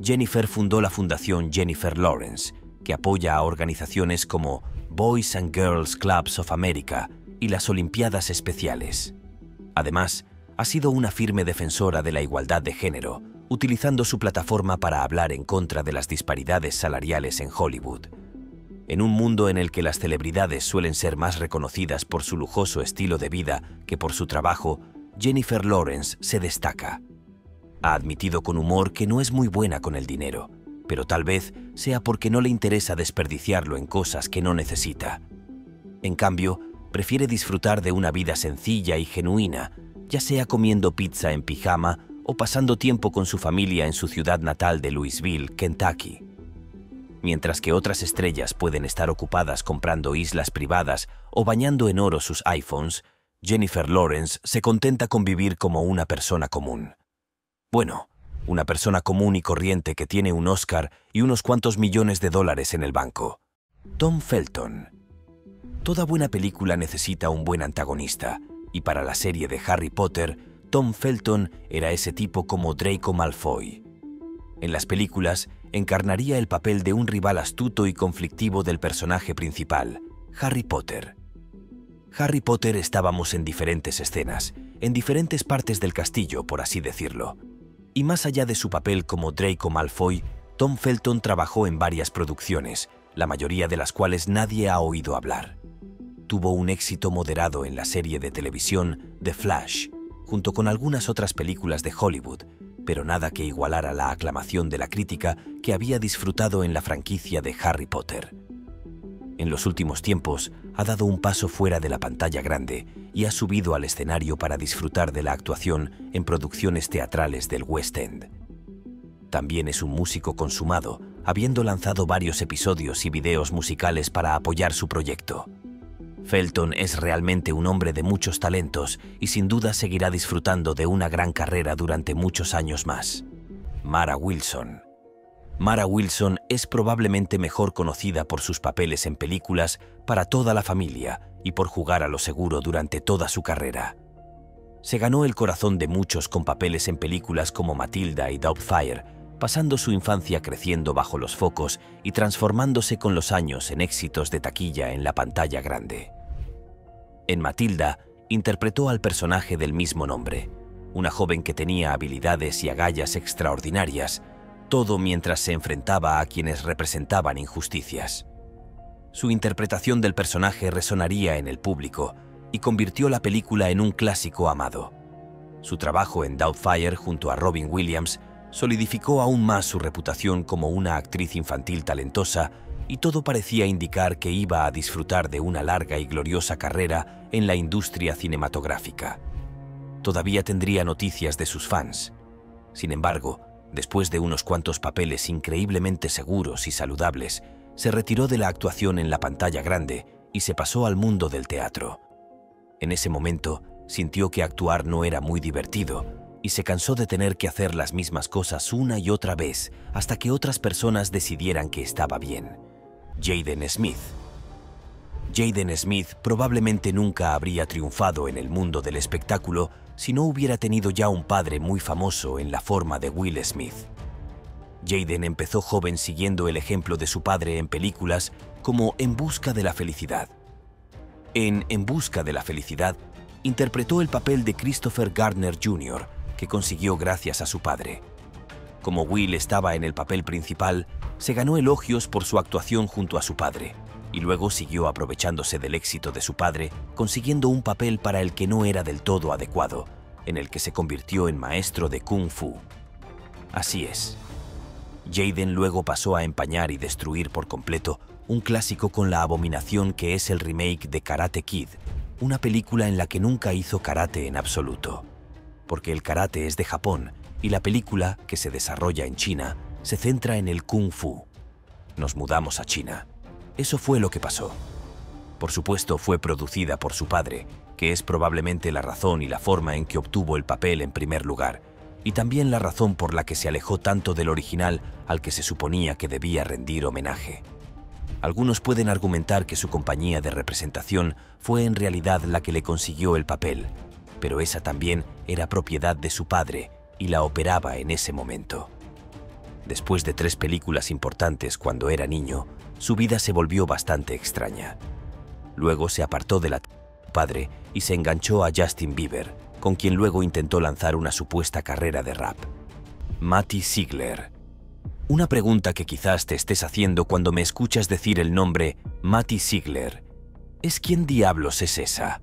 Jennifer fundó la fundación Jennifer Lawrence, que apoya a organizaciones como Boys and Girls Clubs of America y las Olimpiadas Especiales. Además, ha sido una firme defensora de la igualdad de género, utilizando su plataforma para hablar en contra de las disparidades salariales en Hollywood. En un mundo en el que las celebridades suelen ser más reconocidas por su lujoso estilo de vida que por su trabajo, Jennifer Lawrence se destaca. Ha admitido con humor que no es muy buena con el dinero, pero tal vez sea porque no le interesa desperdiciarlo en cosas que no necesita. En cambio, prefiere disfrutar de una vida sencilla y genuina, ya sea comiendo pizza en pijama o pasando tiempo con su familia en su ciudad natal de Louisville, Kentucky. Mientras que otras estrellas pueden estar ocupadas comprando islas privadas o bañando en oro sus iPhones, Jennifer Lawrence se contenta con vivir como una persona común. Bueno, una persona común y corriente que tiene un Oscar y unos cuantos millones de dólares en el banco. Tom Felton. Toda buena película necesita un buen antagonista, y para la serie de Harry Potter, Tom Felton era ese tipo como Draco Malfoy. En las películas, encarnaría el papel de un rival astuto y conflictivo del personaje principal, Harry Potter. Harry Potter estábamos en diferentes escenas, en diferentes partes del castillo, por así decirlo. Y más allá de su papel como Draco Malfoy, Tom Felton trabajó en varias producciones, la mayoría de las cuales nadie ha oído hablar. Tuvo un éxito moderado en la serie de televisión The Flash, junto con algunas otras películas de Hollywood, pero nada que igualara la aclamación de la crítica que había disfrutado en la franquicia de Harry Potter. En los últimos tiempos, ha dado un paso fuera de la pantalla grande y ha subido al escenario para disfrutar de la actuación en producciones teatrales del West End. También es un músico consumado, habiendo lanzado varios episodios y videos musicales para apoyar su proyecto. Felton es realmente un hombre de muchos talentos y sin duda seguirá disfrutando de una gran carrera durante muchos años más. Mara Wilson. Mara Wilson es probablemente mejor conocida por sus papeles en películas para toda la familia y por jugar a lo seguro durante toda su carrera. Se ganó el corazón de muchos con papeles en películas como Matilda y Doubtfire, pasando su infancia creciendo bajo los focos y transformándose con los años en éxitos de taquilla en la pantalla grande. En Matilda, interpretó al personaje del mismo nombre, una joven que tenía habilidades y agallas extraordinarias, todo mientras se enfrentaba a quienes representaban injusticias. Su interpretación del personaje resonaría en el público y convirtió la película en un clásico amado. Su trabajo en Doubtfire junto a Robin Williams solidificó aún más su reputación como una actriz infantil talentosa, y todo parecía indicar que iba a disfrutar de una larga y gloriosa carrera en la industria cinematográfica. Todavía tendría noticias de sus fans. Sin embargo, después de unos cuantos papeles increíblemente seguros y saludables, se retiró de la actuación en la pantalla grande y se pasó al mundo del teatro. En ese momento, sintió que actuar no era muy divertido y se cansó de tener que hacer las mismas cosas una y otra vez hasta que otras personas decidieran que estaba bien. Jaden Smith probablemente nunca habría triunfado en el mundo del espectáculo si no hubiera tenido ya un padre muy famoso en la forma de Will Smith. Jaden empezó joven siguiendo el ejemplo de su padre en películas como En busca de la felicidad. En busca de la felicidad, interpretó el papel de Christopher Gardner Jr., que consiguió gracias a su padre. Como Will estaba en el papel principal, se ganó elogios por su actuación junto a su padre, y luego siguió aprovechándose del éxito de su padre, consiguiendo un papel para el que no era del todo adecuado, en el que se convirtió en maestro de Kung Fu. Así es. Jaden luego pasó a empañar y destruir por completo un clásico con La Abominación, que es el remake de Karate Kid, una película en la que nunca hizo karate en absoluto. Porque el karate es de Japón y la película, que se desarrolla en China, se centra en el Kung Fu. Nos mudamos a China. Eso fue lo que pasó. Por supuesto, fue producida por su padre, que es probablemente la razón y la forma en que obtuvo el papel en primer lugar, y también la razón por la que se alejó tanto del original al que se suponía que debía rendir homenaje. Algunos pueden argumentar que su compañía de representación fue en realidad la que le consiguió el papel, pero esa también era propiedad de su padre y la operaba en ese momento. Después de 3 películas importantes cuando era niño, su vida se volvió bastante extraña. Luego se apartó de la padre y se enganchó a Justin Bieber, con quien luego intentó lanzar una supuesta carrera de rap. Matty Ziegler. Una pregunta que quizás te estés haciendo cuando me escuchas decir el nombre Matty Ziegler es ¿quién diablos es esa?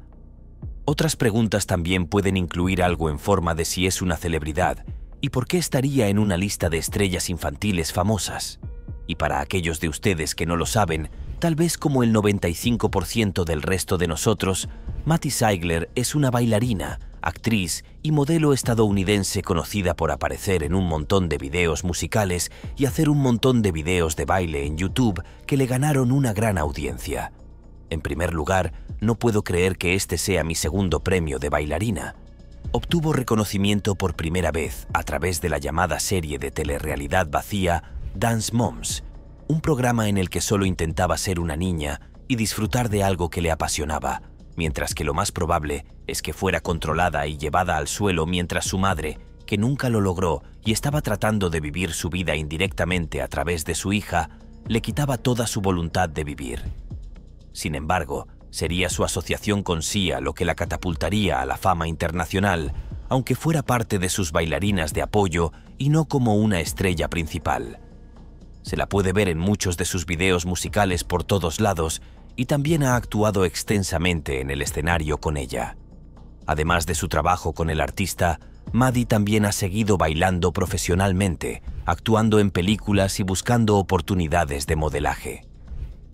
Otras preguntas también pueden incluir algo en forma de si es una celebridad y por qué estaría en una lista de estrellas infantiles famosas. Y para aquellos de ustedes que no lo saben, tal vez como el 95% del resto de nosotros, Matty Ziegler es una bailarina, actriz y modelo estadounidense conocida por aparecer en un montón de videos musicales y hacer un montón de videos de baile en YouTube que le ganaron una gran audiencia. En primer lugar, no puedo creer que este sea mi segundo premio de bailarina. Obtuvo reconocimiento por primera vez a través de la llamada serie de telerrealidad vacía Dance Moms, un programa en el que solo intentaba ser una niña y disfrutar de algo que le apasionaba, mientras que lo más probable es que fuera controlada y llevada al suelo mientras su madre, que nunca lo logró y estaba tratando de vivir su vida indirectamente a través de su hija, le quitaba toda su voluntad de vivir. Sin embargo, sería su asociación con Sia lo que la catapultaría a la fama internacional, aunque fuera parte de sus bailarinas de apoyo y no como una estrella principal. Se la puede ver en muchos de sus videos musicales por todos lados, y también ha actuado extensamente en el escenario con ella. Además de su trabajo con el artista, Maddie también ha seguido bailando profesionalmente, actuando en películas y buscando oportunidades de modelaje.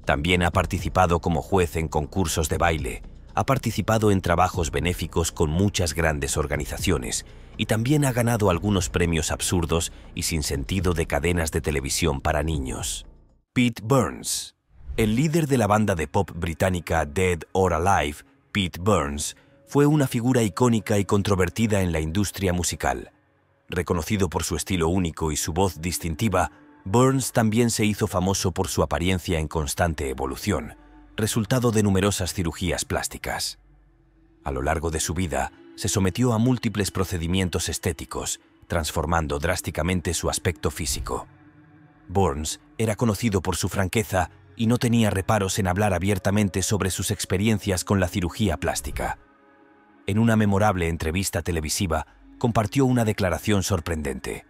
También ha participado como juez en concursos de baile, ha participado en trabajos benéficos con muchas grandes organizaciones y también ha ganado algunos premios absurdos y sin sentido de cadenas de televisión para niños. Pete Burns. El líder de la banda de pop británica Dead or Alive, Pete Burns, fue una figura icónica y controvertida en la industria musical. Reconocido por su estilo único y su voz distintiva, Burns también se hizo famoso por su apariencia en constante evolución, resultado de numerosas cirugías plásticas. A lo largo de su vida, se sometió a múltiples procedimientos estéticos, transformando drásticamente su aspecto físico. Burns era conocido por su franqueza y no tenía reparos en hablar abiertamente sobre sus experiencias con la cirugía plástica. En una memorable entrevista televisiva, compartió una declaración sorprendente.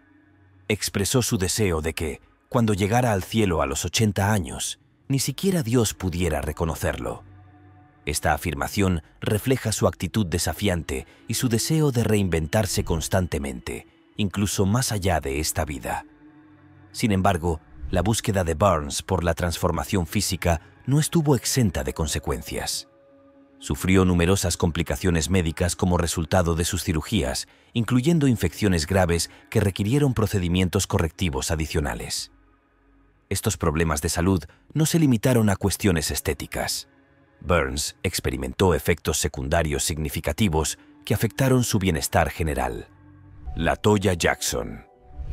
Expresó su deseo de que, cuando llegara al cielo a los 80 años, ni siquiera Dios pudiera reconocerlo. Esta afirmación refleja su actitud desafiante y su deseo de reinventarse constantemente, incluso más allá de esta vida. Sin embargo, la búsqueda de Burns por la transformación física no estuvo exenta de consecuencias. Sufrió numerosas complicaciones médicas como resultado de sus cirugías, incluyendo infecciones graves que requirieron procedimientos correctivos adicionales. Estos problemas de salud no se limitaron a cuestiones estéticas. Burns experimentó efectos secundarios significativos que afectaron su bienestar general. LaToya Jackson.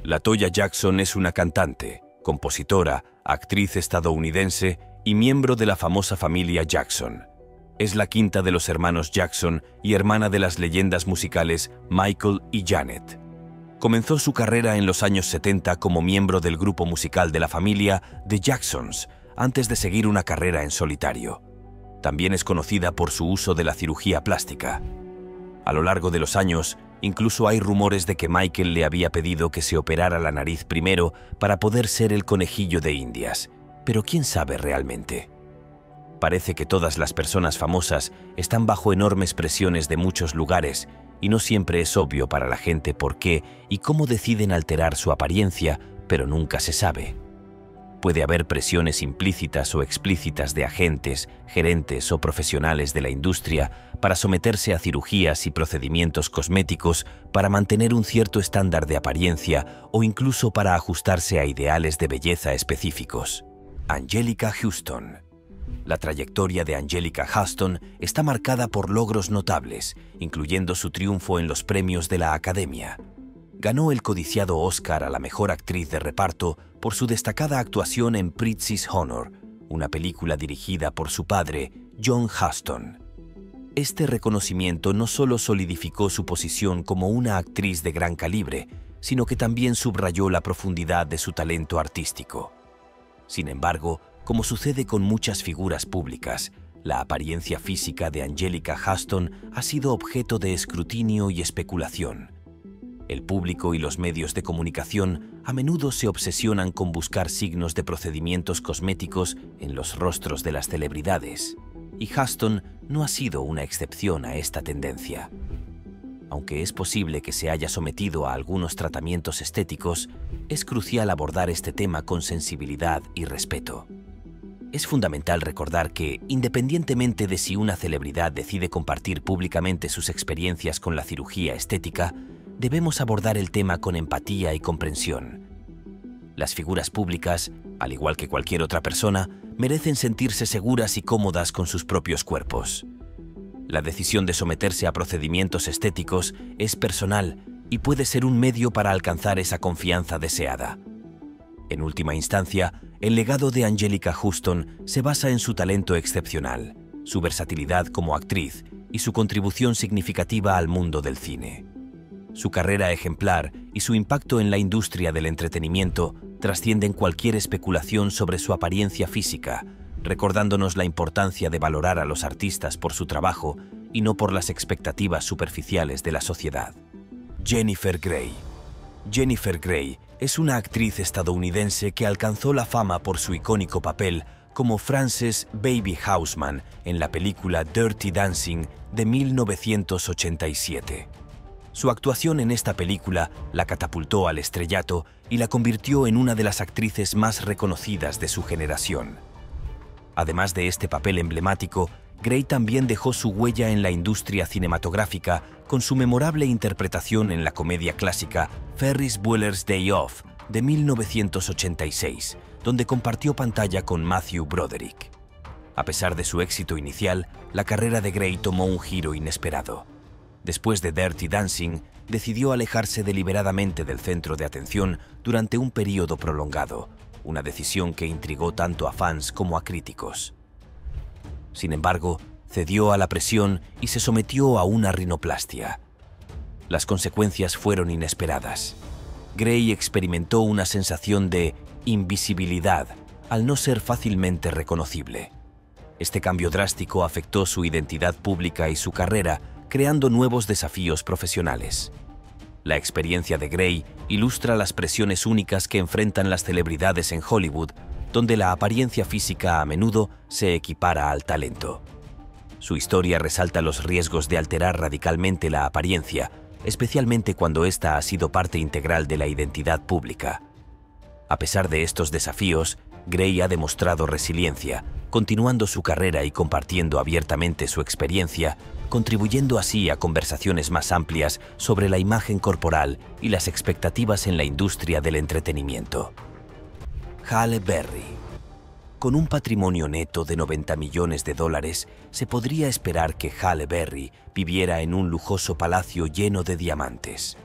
LaToya Jackson es una cantante, compositora, actriz estadounidense y miembro de la famosa familia Jackson. Es la quinta de los hermanos Jackson y hermana de las leyendas musicales Michael y Janet. Comenzó su carrera en los años 70 como miembro del grupo musical de la familia The Jacksons, antes de seguir una carrera en solitario. También es conocida por su uso de la cirugía plástica. A lo largo de los años, incluso hay rumores de que Michael le había pedido que se operara la nariz primero para poder ser el conejillo de Indias, pero ¿quién sabe realmente? Parece que todas las personas famosas están bajo enormes presiones de muchos lugares y no siempre es obvio para la gente por qué y cómo deciden alterar su apariencia, pero nunca se sabe. Puede haber presiones implícitas o explícitas de agentes, gerentes o profesionales de la industria para someterse a cirugías y procedimientos cosméticos para mantener un cierto estándar de apariencia o incluso para ajustarse a ideales de belleza específicos. Angélica Houston. La trayectoria de Angélica Houston está marcada por logros notables, incluyendo su triunfo en los premios de la Academia. Ganó el codiciado Oscar a la mejor actriz de reparto por su destacada actuación en Prizzi's Honor, una película dirigida por su padre, John Huston. Este reconocimiento no solo solidificó su posición como una actriz de gran calibre, sino que también subrayó la profundidad de su talento artístico. Sin embargo, como sucede con muchas figuras públicas, la apariencia física de Angélica Houston ha sido objeto de escrutinio y especulación. El público y los medios de comunicación a menudo se obsesionan con buscar signos de procedimientos cosméticos en los rostros de las celebridades, y Houston no ha sido una excepción a esta tendencia. Aunque es posible que se haya sometido a algunos tratamientos estéticos, es crucial abordar este tema con sensibilidad y respeto. Es fundamental recordar que, independientemente de si una celebridad decide compartir públicamente sus experiencias con la cirugía estética, debemos abordar el tema con empatía y comprensión. Las figuras públicas, al igual que cualquier otra persona, merecen sentirse seguras y cómodas con sus propios cuerpos. La decisión de someterse a procedimientos estéticos es personal y puede ser un medio para alcanzar esa confianza deseada. En última instancia, el legado de Angélica Houston se basa en su talento excepcional, su versatilidad como actriz y su contribución significativa al mundo del cine. Su carrera ejemplar y su impacto en la industria del entretenimiento trascienden cualquier especulación sobre su apariencia física, recordándonos la importancia de valorar a los artistas por su trabajo y no por las expectativas superficiales de la sociedad. Jennifer Grey. Jennifer Grey es una actriz estadounidense que alcanzó la fama por su icónico papel como Frances Baby Houseman en la película Dirty Dancing de 1987. Su actuación en esta película la catapultó al estrellato y la convirtió en una de las actrices más reconocidas de su generación. Además de este papel emblemático, Grey también dejó su huella en la industria cinematográfica con su memorable interpretación en la comedia clásica Ferris Bueller's Day Off de 1986, donde compartió pantalla con Matthew Broderick. A pesar de su éxito inicial, la carrera de Grey tomó un giro inesperado. Después de Dirty Dancing, decidió alejarse deliberadamente del centro de atención durante un periodo prolongado, una decisión que intrigó tanto a fans como a críticos. Sin embargo, cedió a la presión y se sometió a una rinoplastia. Las consecuencias fueron inesperadas. Grey experimentó una sensación de invisibilidad al no ser fácilmente reconocible. Este cambio drástico afectó su identidad pública y su carrera, creando nuevos desafíos profesionales. La experiencia de Grey ilustra las presiones únicas que enfrentan las celebridades en Hollywood, donde la apariencia física a menudo se equipara al talento. Su historia resalta los riesgos de alterar radicalmente la apariencia, especialmente cuando ésta ha sido parte integral de la identidad pública. A pesar de estos desafíos, Grey ha demostrado resiliencia, continuando su carrera y compartiendo abiertamente su experiencia, contribuyendo así a conversaciones más amplias sobre la imagen corporal y las expectativas en la industria del entretenimiento. Halle Berry. Con un patrimonio neto de $90 millones, se podría esperar que Halle Berry viviera en un lujoso palacio lleno de diamantes.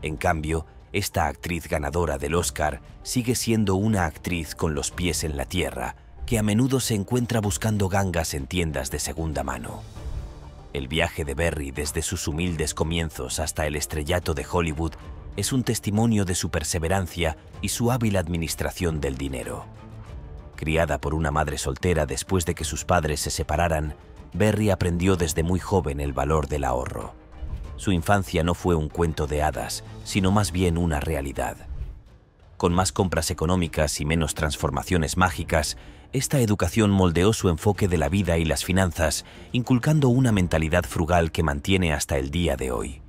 En cambio, esta actriz ganadora del Oscar sigue siendo una actriz con los pies en la tierra, que a menudo se encuentra buscando gangas en tiendas de segunda mano. El viaje de Berry desde sus humildes comienzos hasta el estrellato de Hollywood es un testimonio de su perseverancia y su hábil administración del dinero. Criada por una madre soltera después de que sus padres se separaran, Berry aprendió desde muy joven el valor del ahorro. Su infancia no fue un cuento de hadas, sino más bien una realidad. Con más compras económicas y menos transformaciones mágicas, esta educación moldeó su enfoque de la vida y las finanzas, inculcando una mentalidad frugal que mantiene hasta el día de hoy.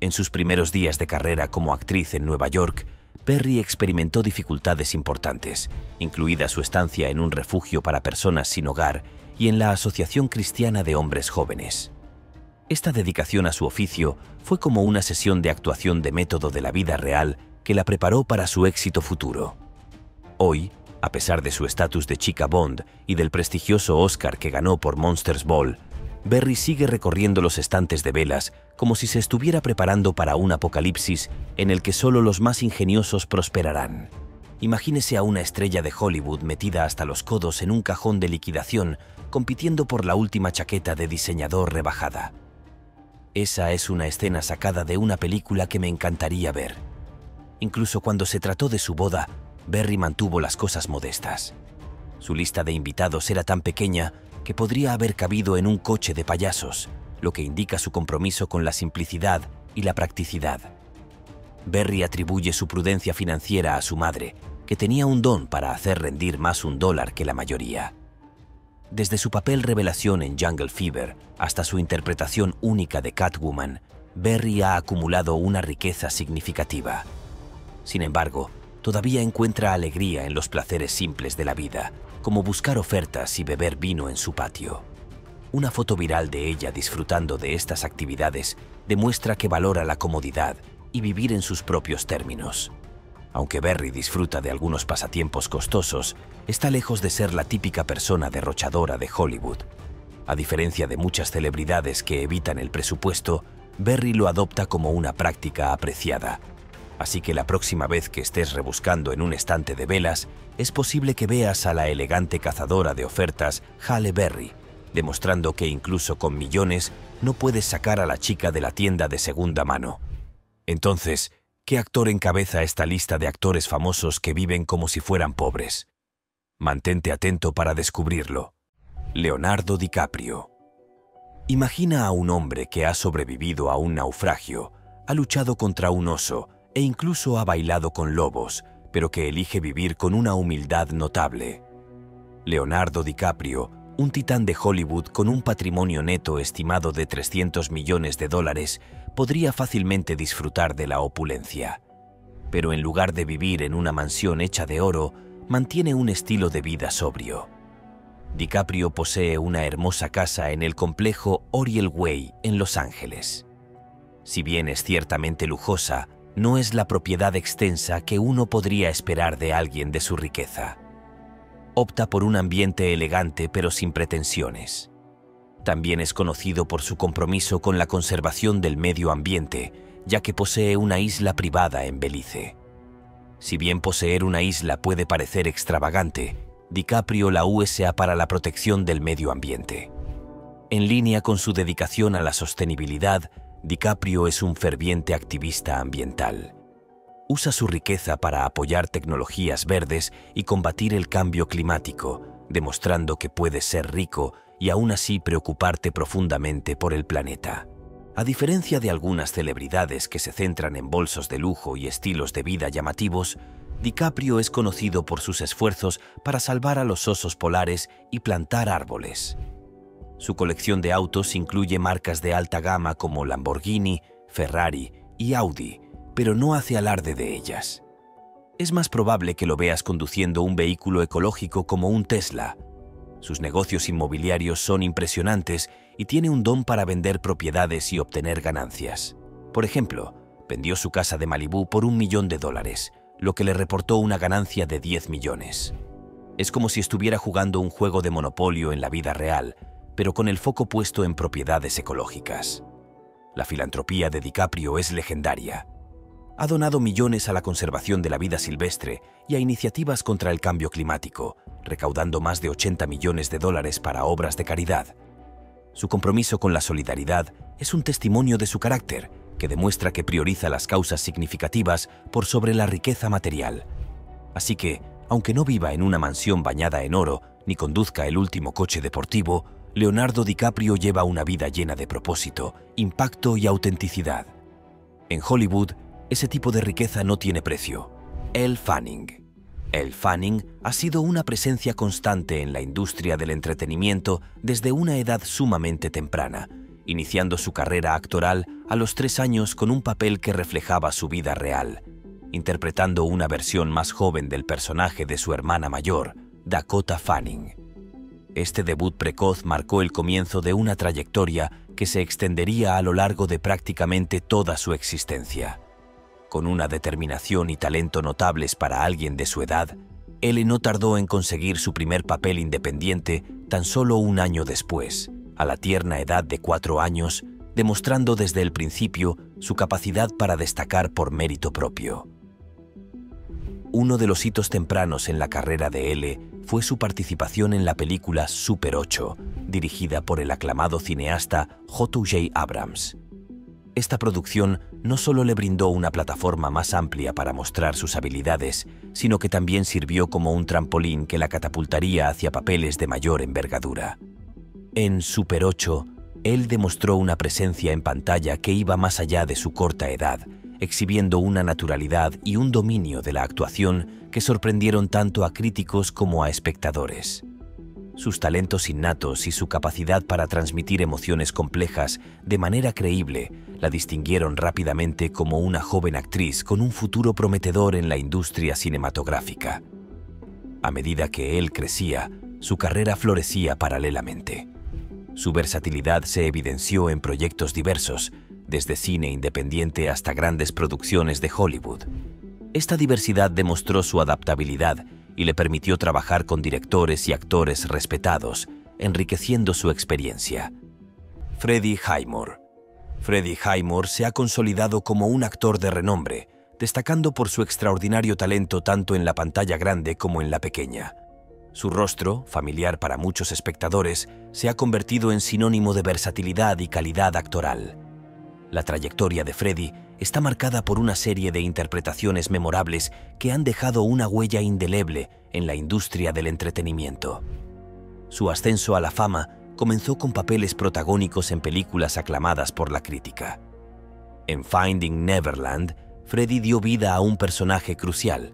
En sus primeros días de carrera como actriz en Nueva York, Berry experimentó dificultades importantes, incluida su estancia en un refugio para personas sin hogar y en la Asociación Cristiana de Hombres Jóvenes. Esta dedicación a su oficio fue como una sesión de actuación de método de la vida real que la preparó para su éxito futuro. Hoy, a pesar de su estatus de chica Bond y del prestigioso Oscar que ganó por Monsters Ball, Berry sigue recorriendo los estantes de velas como si se estuviera preparando para un apocalipsis en el que solo los más ingeniosos prosperarán. Imagínese a una estrella de Hollywood metida hasta los codos en un cajón de liquidación, compitiendo por la última chaqueta de diseñador rebajada. Esa es una escena sacada de una película que me encantaría ver. Incluso cuando se trató de su boda, Berry mantuvo las cosas modestas. Su lista de invitados era tan pequeña que podría haber cabido en un coche de payasos, lo que indica su compromiso con la simplicidad y la practicidad. Berry atribuye su prudencia financiera a su madre, que tenía un don para hacer rendir más un dólar que la mayoría. Desde su papel revelación en Jungle Fever hasta su interpretación única de Catwoman, Berry ha acumulado una riqueza significativa. Sin embargo, todavía encuentra alegría en los placeres simples de la vida, como buscar ofertas y beber vino en su patio. Una foto viral de ella disfrutando de estas actividades demuestra que valora la comodidad y vivir en sus propios términos. Aunque Berry disfruta de algunos pasatiempos costosos, está lejos de ser la típica persona derrochadora de Hollywood. A diferencia de muchas celebridades que evitan el presupuesto, Berry lo adopta como una práctica apreciada. Así que la próxima vez que estés rebuscando en un estante de velas, es posible que veas a la elegante cazadora de ofertas Halle Berry, demostrando que incluso con millones no puedes sacar a la chica de la tienda de segunda mano. Entonces, ¿qué actor encabeza esta lista de actores famosos que viven como si fueran pobres? Mantente atento para descubrirlo. Leonardo DiCaprio. Imagina a un hombre que ha sobrevivido a un naufragio, ha luchado contra un oso, e incluso ha bailado con lobos, pero que elige vivir con una humildad notable. Leonardo DiCaprio, un titán de Hollywood con un patrimonio neto estimado de $300 millones, podría fácilmente disfrutar de la opulencia. Pero en lugar de vivir en una mansión hecha de oro, mantiene un estilo de vida sobrio. DiCaprio posee una hermosa casa en el complejo Oriel Way, en Los Ángeles. Si bien es ciertamente lujosa, no es la propiedad extensa que uno podría esperar de alguien de su riqueza. Opta por un ambiente elegante pero sin pretensiones. También es conocido por su compromiso con la conservación del medio ambiente, ya que posee una isla privada en Belice. Si bien poseer una isla puede parecer extravagante, DiCaprio la usa para la protección del medio ambiente. En línea con su dedicación a la sostenibilidad, DiCaprio es un ferviente activista ambiental. Usa su riqueza para apoyar tecnologías verdes y combatir el cambio climático, demostrando que puedes ser rico y aún así preocuparte profundamente por el planeta. A diferencia de algunas celebridades que se centran en bolsos de lujo y estilos de vida llamativos, DiCaprio es conocido por sus esfuerzos para salvar a los osos polares y plantar árboles. Su colección de autos incluye marcas de alta gama como Lamborghini, Ferrari y Audi, pero no hace alarde de ellas. Es más probable que lo veas conduciendo un vehículo ecológico como un Tesla. Sus negocios inmobiliarios son impresionantes y tiene un don para vender propiedades y obtener ganancias. Por ejemplo, vendió su casa de Malibú por $1 millón, lo que le reportó una ganancia de 10 millones. Es como si estuviera jugando un juego de monopolio en la vida real, pero con el foco puesto en propiedades ecológicas. La filantropía de DiCaprio es legendaria. Ha donado millones a la conservación de la vida silvestre y a iniciativas contra el cambio climático, recaudando más de $80 millones para obras de caridad. Su compromiso con la solidaridad es un testimonio de su carácter, que demuestra que prioriza las causas significativas por sobre la riqueza material. Así que, aunque no viva en una mansión bañada en oro ni conduzca el último coche deportivo, Leonardo DiCaprio lleva una vida llena de propósito, impacto y autenticidad. En Hollywood, ese tipo de riqueza no tiene precio. Elle Fanning. Elle Fanning ha sido una presencia constante en la industria del entretenimiento desde una edad sumamente temprana, iniciando su carrera actoral a los 3 años con un papel que reflejaba su vida real, interpretando una versión más joven del personaje de su hermana mayor, Dakota Fanning. Este debut precoz marcó el comienzo de una trayectoria que se extendería a lo largo de prácticamente toda su existencia. Con una determinación y talento notables para alguien de su edad, Elle no tardó en conseguir su primer papel independiente tan solo un año después, a la tierna edad de 4 años, demostrando desde el principio su capacidad para destacar por mérito propio. Uno de los hitos tempranos en la carrera de Elle fue su participación en la película Super 8, dirigida por el aclamado cineasta J.J. Abrams. Esta producción no solo le brindó una plataforma más amplia para mostrar sus habilidades, sino que también sirvió como un trampolín que la catapultaría hacia papeles de mayor envergadura. En Super 8, él demostró una presencia en pantalla que iba más allá de su corta edad, exhibiendo una naturalidad y un dominio de la actuación que sorprendieron tanto a críticos como a espectadores. Sus talentos innatos y su capacidad para transmitir emociones complejas de manera creíble la distinguieron rápidamente como una joven actriz con un futuro prometedor en la industria cinematográfica. A medida que él crecía, su carrera florecía paralelamente. Su versatilidad se evidenció en proyectos diversos, desde cine independiente hasta grandes producciones de Hollywood. Esta diversidad demostró su adaptabilidad y le permitió trabajar con directores y actores respetados, enriqueciendo su experiencia. Freddie Highmore. Freddie Highmore se ha consolidado como un actor de renombre, destacando por su extraordinario talento tanto en la pantalla grande como en la pequeña. Su rostro, familiar para muchos espectadores, se ha convertido en sinónimo de versatilidad y calidad actoral. La trayectoria de Freddie está marcada por una serie de interpretaciones memorables que han dejado una huella indeleble en la industria del entretenimiento. Su ascenso a la fama comenzó con papeles protagónicos en películas aclamadas por la crítica. En Finding Neverland, Freddie dio vida a un personaje crucial,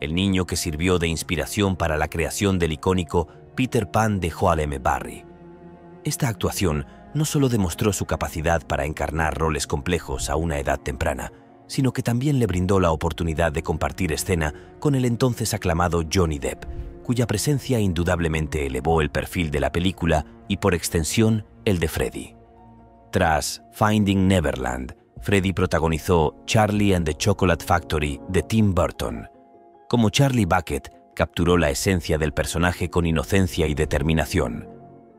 el niño que sirvió de inspiración para la creación del icónico Peter Pan de Joel M. Barry. Esta actuación no solo demostró su capacidad para encarnar roles complejos a una edad temprana, sino que también le brindó la oportunidad de compartir escena con el entonces aclamado Johnny Depp, cuya presencia indudablemente elevó el perfil de la película y, por extensión, el de Freddie. Tras Finding Neverland, Freddie protagonizó Charlie and the Chocolate Factory de Tim Burton. Como Charlie Bucket, capturó la esencia del personaje con inocencia y determinación.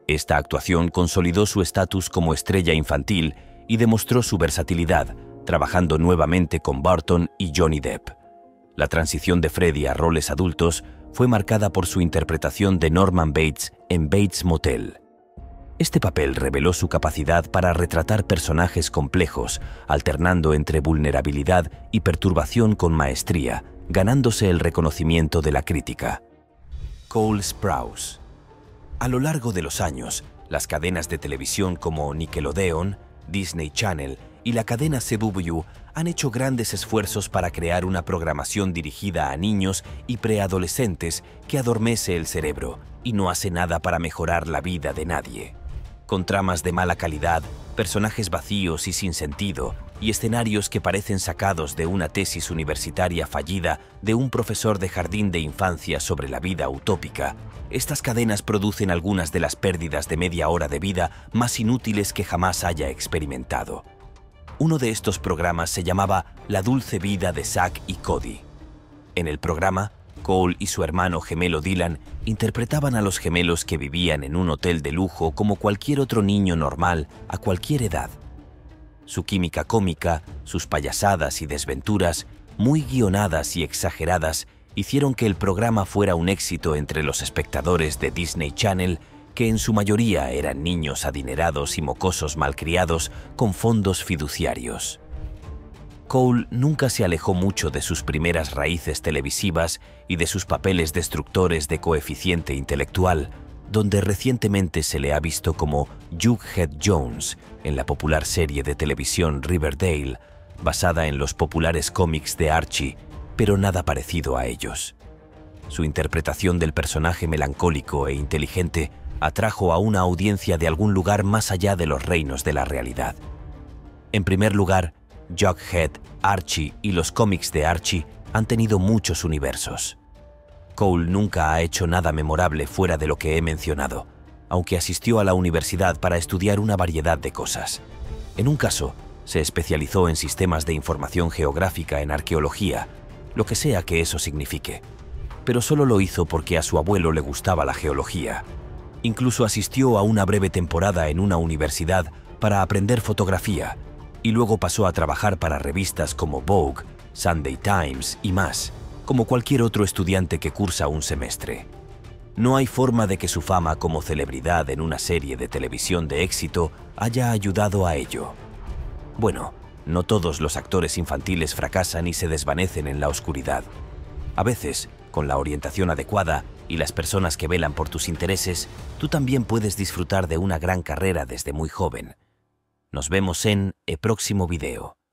Esta actuación consolidó su estatus como estrella infantil y demostró su versatilidad, trabajando nuevamente con Burton y Johnny Depp. La transición de Freddie a roles adultos fue marcada por su interpretación de Norman Bates en Bates Motel. Este papel reveló su capacidad para retratar personajes complejos, alternando entre vulnerabilidad y perturbación con maestría, ganándose el reconocimiento de la crítica. Cole Sprouse. A lo largo de los años, las cadenas de televisión como Nickelodeon, Disney Channel y la cadena CW han hecho grandes esfuerzos para crear una programación dirigida a niños y preadolescentes que adormece el cerebro y no hace nada para mejorar la vida de nadie. con tramas de mala calidad, personajes vacíos y sin sentido, y escenarios que parecen sacados de una tesis universitaria fallida de un profesor de jardín de infancia sobre la vida utópica. Estas cadenas producen algunas de las pérdidas de media hora de vida más inútiles que jamás haya experimentado. Uno de estos programas se llamaba La dulce vida de Zack y Cody. En el programa, Cole y su hermano gemelo Dylan interpretaban a los gemelos que vivían en un hotel de lujo como cualquier otro niño normal a cualquier edad. Su química cómica, sus payasadas y desventuras, muy guionadas y exageradas, hicieron que el programa fuera un éxito entre los espectadores de Disney Channel, que en su mayoría eran niños adinerados y mocosos malcriados con fondos fiduciarios. Cole nunca se alejó mucho de sus primeras raíces televisivas y de sus papeles destructores de coeficiente intelectual, donde recientemente se le ha visto como Jughead Jones en la popular serie de televisión Riverdale, basada en los populares cómics de Archie, pero nada parecido a ellos. Su interpretación del personaje melancólico e inteligente atrajo a una audiencia de algún lugar más allá de los reinos de la realidad. En primer lugar, Jughead, Archie y los cómics de Archie han tenido muchos universos. Cole nunca ha hecho nada memorable fuera de lo que he mencionado, aunque asistió a la universidad para estudiar una variedad de cosas. En un caso, se especializó en sistemas de información geográfica en arqueología, lo que sea que eso signifique. Pero solo lo hizo porque a su abuelo le gustaba la geología. Incluso asistió a una breve temporada en una universidad para aprender fotografía, y luego pasó a trabajar para revistas como Vogue, Sunday Times y más, como cualquier otro estudiante que cursa un semestre. No hay forma de que su fama como celebridad en una serie de televisión de éxito haya ayudado a ello. Bueno, no todos los actores infantiles fracasan y se desvanecen en la oscuridad. A veces, con la orientación adecuada y las personas que velan por tus intereses, tú también puedes disfrutar de una gran carrera desde muy joven. Nos vemos en el próximo video.